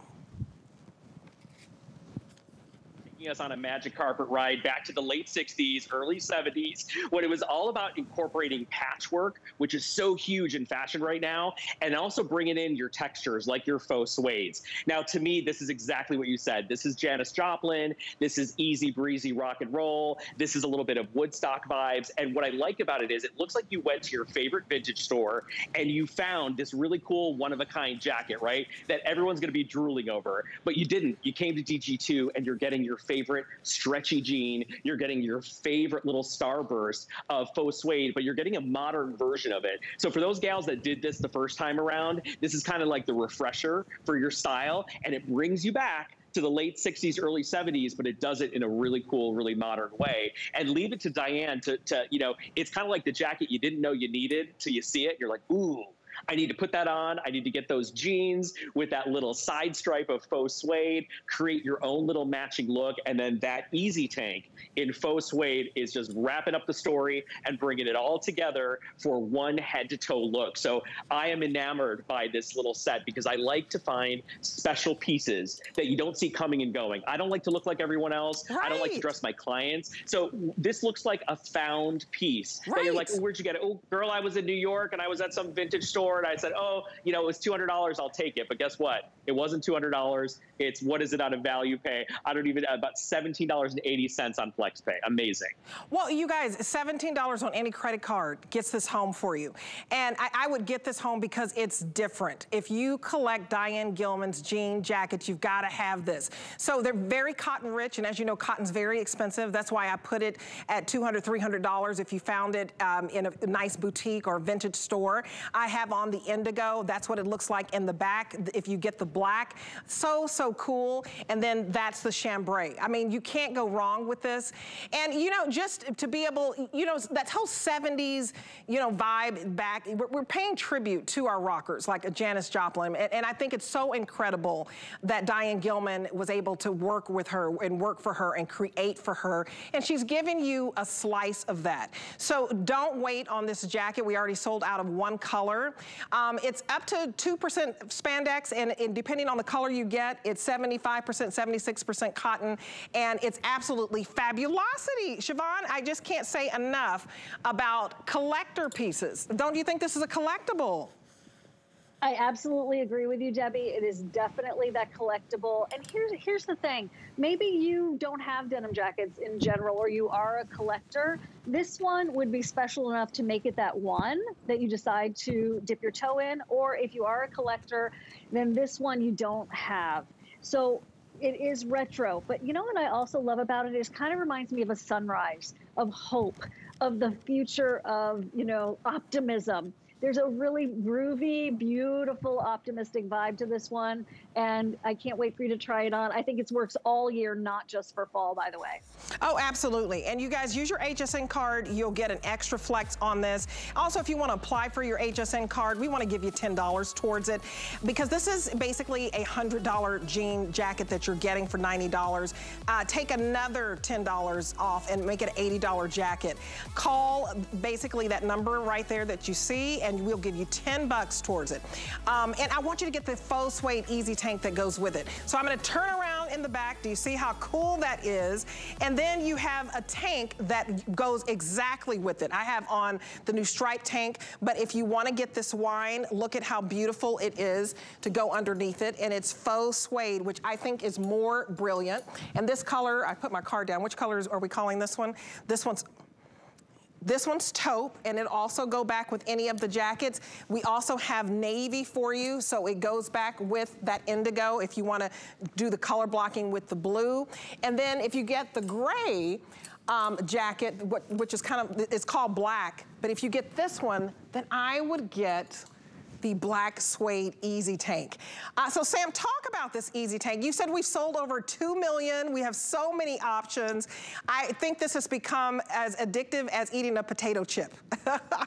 Us on a magic carpet ride back to the late sixties, early seventies, when it was all about incorporating patchwork, which is so huge in fashion right now, and also bringing in your textures like your faux suedes. Now, to me, this is exactly what you said. This is Janis Joplin. This is easy breezy rock and roll. This is a little bit of Woodstock vibes. And what I like about it is it looks like you went to your favorite vintage store and you found this really cool one-of-a-kind jacket, right, that everyone's going to be drooling over. But you didn't. You came to D G two and you're getting your favorite stretchy jean, you're getting your favorite little starburst of faux suede, but you're getting a modern version of it. So for those gals that did this the first time around, this is kind of like the refresher for your style, and it brings you back to the late sixties, early seventies, but it does it in a really cool, really modern way. And leave it to Diane to, to you know, it's kind of like the jacket you didn't know you needed till you see it. You're like, ooh, I need to put that on. I need to get those jeans with that little side stripe of faux suede, create your own little matching look, and then that easy tank in faux suede is just wrapping up the story and bringing it all together for one head-to-toe look. So I am enamored by this little set because I like to find special pieces that you don't see coming and going. I don't like to look like everyone else. Right. I don't like to dress my clients. So this looks like a found piece. Right. That you're like, oh, where'd you get it? Oh, girl, I was in New York, and I was at some vintage store, and I said, oh, you know, it was two hundred dollars, I'll take it. But guess what? It wasn't two hundred dollars. It's, what is it on a value pay? I don't even, about seventeen dollars and eighty cents on FlexPay. Amazing. Well, you guys, seventeen dollars on any credit card gets this home for you. And I, I would get this home because it's different. If you collect Diane Gilman's jean jackets, you've got to have this. So they're very cotton rich. And as you know, cotton's very expensive. That's why I put it at two hundred dollars, three hundred dollars if you found it um, in a nice boutique or vintage store. I have on on the indigo. That's what it looks like in the back if you get the black. So, so cool. And then that's the chambray. I mean, you can't go wrong with this. And, you know, just to be able, you know, that whole seventies, you know, vibe back, we're, we're paying tribute to our rockers like a Janis Joplin. And, and I think it's so incredible that Diane Gilman was able to work with her and work for her and create for her. And she's given you a slice of that. So don't wait on this jacket. We already sold out of one color. Um, it's up to two percent spandex, and, and depending on the color you get, it's seventy-five percent, seventy-six percent cotton, and it's absolutely fabulosity. Shivan, I just can't say enough about collector pieces. Don't you think this is a collectible? I absolutely agree with you, Debbie. It is definitely that collectible. And here's, here's the thing. Maybe you don't have denim jackets in general, or you are a collector. This one would be special enough to make it that one that you decide to dip your toe in. Or if you are a collector, then this one you don't have. So it is retro. But you know what I also love about it is it kind of reminds me of a sunrise, of hope, of the future, of, you know, optimism. There's a really groovy, beautiful, optimistic vibe to this one, and I can't wait for you to try it on. I think it works all year, not just for fall, by the way. Oh, absolutely. And you guys, use your H S N card. You'll get an extra flex on this. Also, if you want to apply for your H S N card, we want to give you ten dollars towards it, because this is basically a one hundred dollar jean jacket that you're getting for ninety dollars. Uh, take another ten dollars off and make it an eighty dollar jacket. Call basically that number right there that you see, and and we'll give you ten bucks towards it. Um, and I want you to get the faux suede easy tank that goes with it. So I'm gonna turn around in the back. Do you see how cool that is? And then you have a tank that goes exactly with it. I have on the new striped tank, but if you wanna get this wine, look at how beautiful it is to go underneath it. And it's faux suede, which I think is more brilliant. And this color, I put my card down. Which colors are we calling this one? This one's This one's taupe, and it also go back with any of the jackets. We also have navy for you, so it goes back with that indigo if you wanna do the color blocking with the blue. And then if you get the gray um, jacket, which is kind of, it's called black, but if you get this one, then I would get the black suede easy tank. Uh, so Sam, talk about this easy tank. You said we've sold over two million. We have so many options. I think this has become as addictive as eating a potato chip.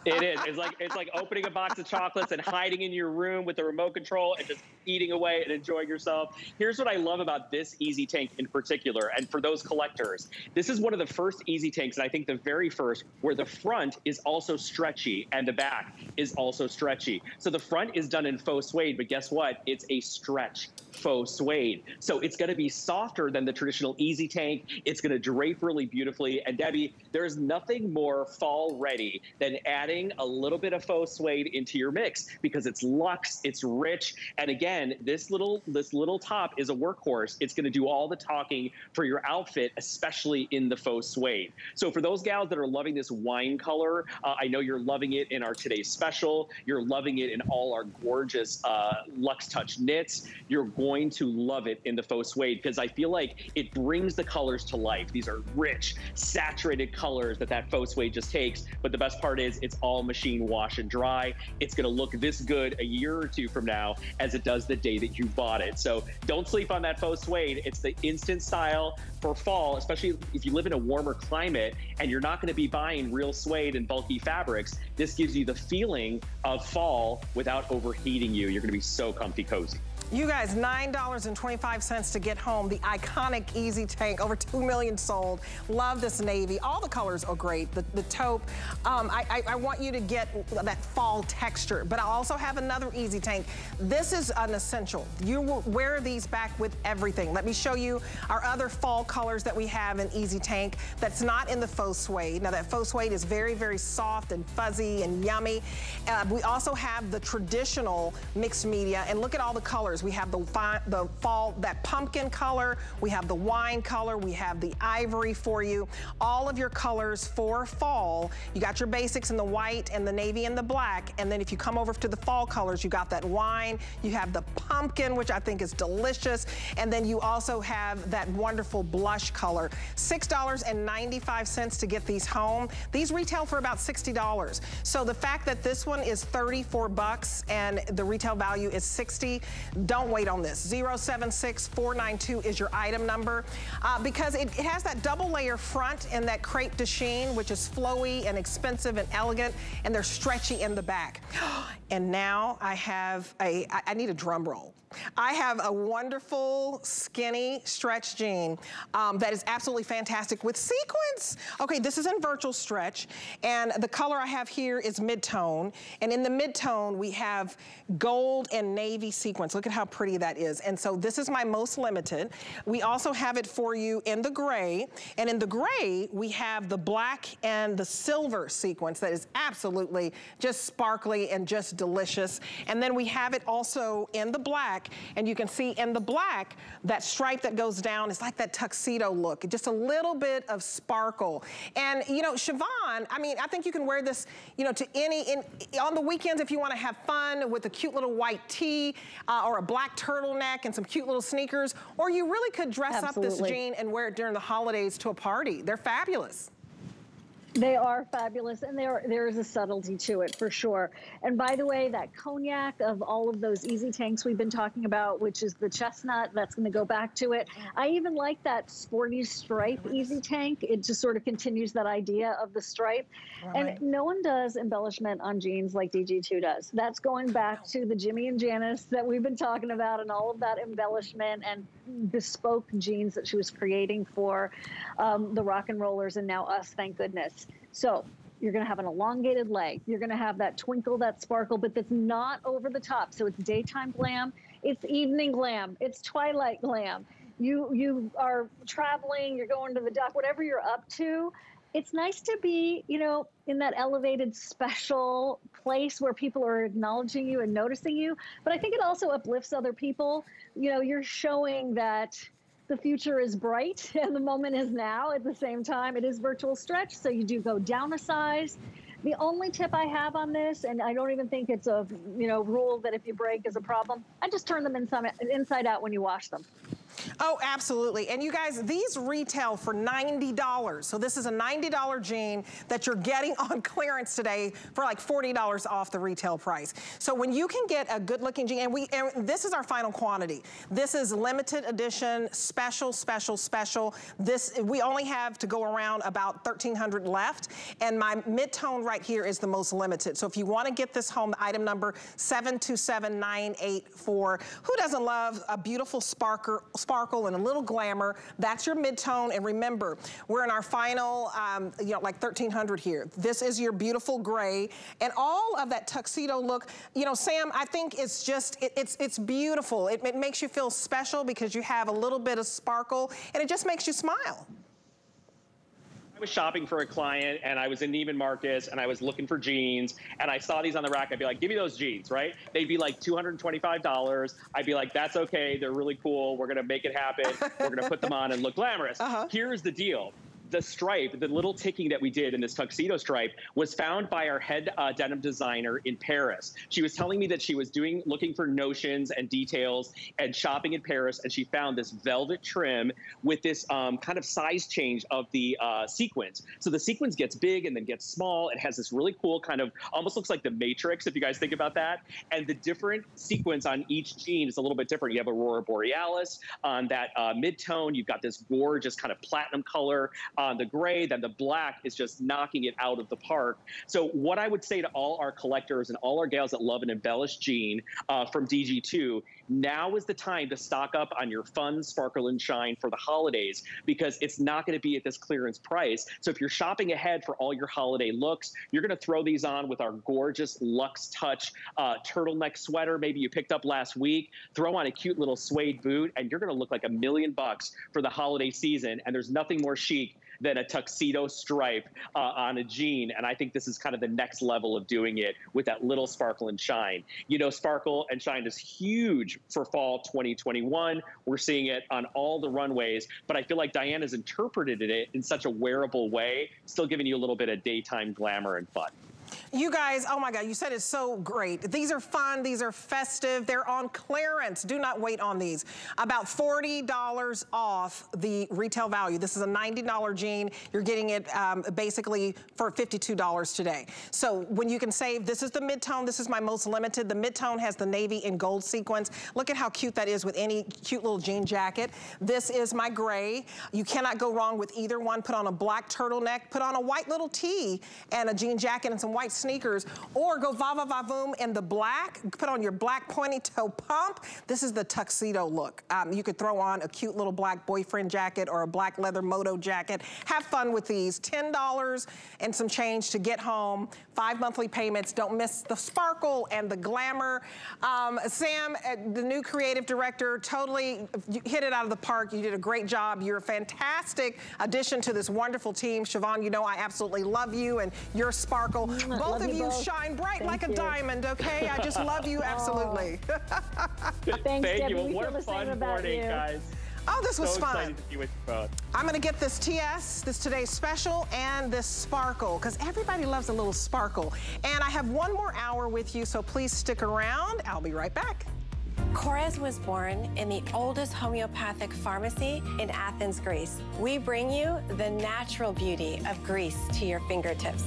It is. It's like, it's like opening a box of chocolates and hiding in your room with the remote control and just eating away and enjoying yourself. Here's what I love about this easy tank in particular, and for those collectors, this is one of the first easy tanks, and I think the very first, where the front is also stretchy and the back is also stretchy. So the front is done in faux suede, but guess what? It's a stretch faux suede. So it's gonna be softer than the traditional easy tank. It's gonna drape really beautifully. And Debbie, there's nothing more fall ready than adding a little bit of faux suede into your mix, because it's luxe, it's rich. And again, this little, this little top is a workhorse. It's gonna do all the talking for your outfit, especially in the faux suede. So for those gals that are loving this wine color, uh, I know you're loving it in our today's special. You're loving it in all our gorgeous uh, Luxe Touch knits. You're going to love it in the faux suede, because I feel like it brings the colors to life. These are rich, saturated colors that that faux suede just takes. But the best part is it's all machine wash and dry. It's gonna look this good a year or two from now as it does the day that you bought it. So don't sleep on that faux suede. It's the instant style for fall, especially if you live in a warmer climate and you're not gonna be buying real suede and bulky fabrics. This gives you the feeling of fall without overheating you. You're gonna be so comfy cozy. You guys, nine dollars and twenty-five cents to get home the iconic easy tank, over two million sold. Love this navy. All the colors are great. The, the taupe. Um, I, I, I want you to get that fall texture, but I also have another easy tank. This is an essential. You will wear these back with everything. Let me show you our other fall colors that we have in easy tank that's not in the faux suede. Now that faux suede is very, very soft and fuzzy and yummy. Uh, we also have the traditional mixed media, and look at all the colors. We have the, the fall, that pumpkin color. We have the wine color. We have the ivory for you. All of your colors for fall. You got your basics in the white and the navy and the black. And then if you come over to the fall colors, you got that wine. You have the pumpkin, which I think is delicious. And then you also have that wonderful blush color. six dollars and ninety-five cents to get these home. These retail for about sixty dollars. So the fact that this one is thirty-four bucks, bucks, and the retail value is sixty. Don't wait on this. zero seven six four nine two is your item number, uh, because it, it has that double layer front and that crepe de chine, which is flowy and expensive and elegant, and they're stretchy in the back. And now I have a, I, I need a drum roll. I have a wonderful skinny stretch jean um, that is absolutely fantastic with sequins. Okay, this is in virtual stretch, and the color I have here is mid-tone, and in the mid-tone we have gold and navy sequins. Look at how pretty that is. And so this is my most limited. We also have it for you in the gray, and in the gray we have the black and the silver sequence that is absolutely just sparkly and just delicious. And then we have it also in the black, and you can see in the black, that stripe that goes down is like that tuxedo look, just a little bit of sparkle. And you know, Shivan, I mean, I think you can wear this, you know, to any, in, on the weekends if you wanna have fun with a cute little white tee uh, or a black turtleneck and some cute little sneakers, or you really could dress Absolutely. Up this jean and wear it during the holidays to a party. They're fabulous. They are fabulous, and there there is a subtlety to it for sure. And by the way, that cognac of all of those easy tanks we've been talking about, which is the chestnut, that's going to go back to it. I even like that sporty stripe easy tank. It just sort of continues that idea of the stripe. Right. And no one does embellishment on jeans like D G two does. That's going back to the Jimmy and Janice that we've been talking about, and all of that embellishment and bespoke jeans that she was creating for um, the rock and rollers and now us, thank goodness. So you're going to have an elongated leg. You're going to have that twinkle, that sparkle, but that's not over the top. So it's daytime glam. It's evening glam. It's twilight glam. You, you are traveling. You're going to the dock, whatever you're up to. It's nice to be, you know, in that elevated, special place where people are acknowledging you and noticing you. But I think it also uplifts other people. You know, you're showing that the future is bright and the moment is now. At the same time, it is virtual stretch, so you do go down a size. The only tip I have on this, and I don't even think it's a you know rule that if you break is a problem, I just turn them inside, inside out when you wash them. Oh, absolutely. And you guys, these retail for ninety dollars. So this is a ninety dollar jean that you're getting on clearance today for like forty dollars off the retail price. So when you can get a good looking jean, and we and this is our final quantity. This is limited edition, special, special, special. This, we only have to go around about thirteen hundred left. And my mid-tone right here is the most limited. So if you want to get this home, item number seven two seven nine eight four. Who doesn't love a beautiful sparkler, sparkle and a little glamour? That's your mid-tone. And remember, we're in our final, um, you know, like thirteen hundred here. This is your beautiful gray and all of that tuxedo look. You know, Sam, I think it's just, it, it's it's beautiful. It, it makes you feel special because you have a little bit of sparkle, and it just makes you smile. I was shopping for a client, and I was in Neiman Marcus, and I was looking for jeans, and I saw these on the rack. I'd be like, give me those jeans, right? They'd be like two hundred twenty-five dollars. I'd be like, that's okay. They're really cool. We're going to make it happen. We're going to put them on and look glamorous. Uh-huh. Here's the deal. The stripe, the little ticking that we did in this tuxedo stripe, was found by our head uh, denim designer in Paris. She was telling me that she was doing, looking for notions and details and shopping in Paris, and she found this velvet trim with this um, kind of size change of the uh, sequins. So the sequins gets big and then gets small. It has this really cool kind of, almost looks like the Matrix, if you guys think about that. And the different sequins on each jean is a little bit different. You have Aurora Borealis on that uh, mid-tone. You've got this gorgeous kind of platinum color Um, on the gray, then the black is just knocking it out of the park. So what I would say to all our collectors and all our gals that love an embellished jean uh, from D G two, now is the time to stock up on your fun, sparkle, and shine for the holidays, because it's not going to be at this clearance price. So if you're shopping ahead for all your holiday looks, you're going to throw these on with our gorgeous Luxe Touch uh, turtleneck sweater maybe you picked up last week. Throw on a cute little suede boot, and you're going to look like a million bucks for the holiday season. And there's nothing more chic than a tuxedo stripe uh, on a jean. And I think this is kind of the next level of doing it with that little sparkle and shine. You know, sparkle and shine is huge for fall twenty twenty-one. We're seeing it on all the runways, but I feel like Diana's interpreted it in such a wearable way, still giving you a little bit of daytime glamour and fun. You guys, oh my God, you said it's so great. These are fun, these are festive, they're on clearance. Do not wait on these. About forty dollars off the retail value. This is a ninety dollar jean. You're getting it um, basically for fifty-two dollars today. So when you can save, this is the mid-tone. This is my most limited. The mid-tone has the navy and gold sequence. Look at how cute that is with any cute little jean jacket. This is my gray. You cannot go wrong with either one. Put on a black turtleneck, put on a white little tee and a jean jacket and some white sneakers, or go va va va voom in the black. Put on your black pointy toe pump. This is the tuxedo look. Um, you could throw on a cute little black boyfriend jacket or a black leather moto jacket. Have fun with these. ten dollars and some change to get home. Five monthly payments. Don't miss the sparkle and the glamour. Um, Sam, uh, the new creative director, totally hit it out of the park. You did a great job. You're a fantastic addition to this wonderful team. Shivan, you know I absolutely love you and your sparkle. Mm, both of you, you both. shine bright Thank like you. a diamond, okay? I just love you absolutely. Thanks, Thank Debbie. you. Well, we what feel a fun morning, you. guys. Oh, this was so fun. I'm gonna get this T S, this today's special, and this sparkle, because everybody loves a little sparkle. And I have one more hour with you, so please stick around. I'll be right back. Kores was born in the oldest homeopathic pharmacy in Athens, Greece. We bring you the natural beauty of Greece to your fingertips,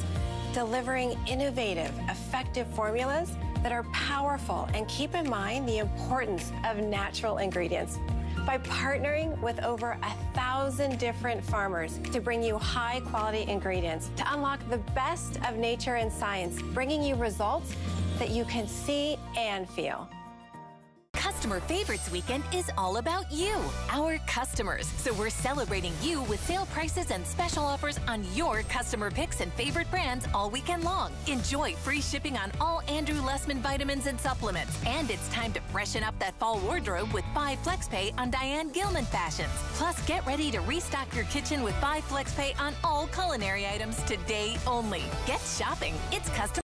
delivering innovative, effective formulas that are powerful and keep in mind the importance of natural ingredients. By partnering with over a thousand different farmers to bring you high quality ingredients to unlock the best of nature and science, bringing you results that you can see and feel. Customer Favorites Weekend is all about you, our customers. So we're celebrating you with sale prices and special offers on your customer picks and favorite brands all weekend long. Enjoy free shipping on all Andrew Lessman vitamins and supplements. And it's time to freshen up that fall wardrobe with Buy FlexPay on Diane Gilman fashions. Plus, get ready to restock your kitchen with Buy FlexPay on all culinary items today only. Get shopping. It's Customer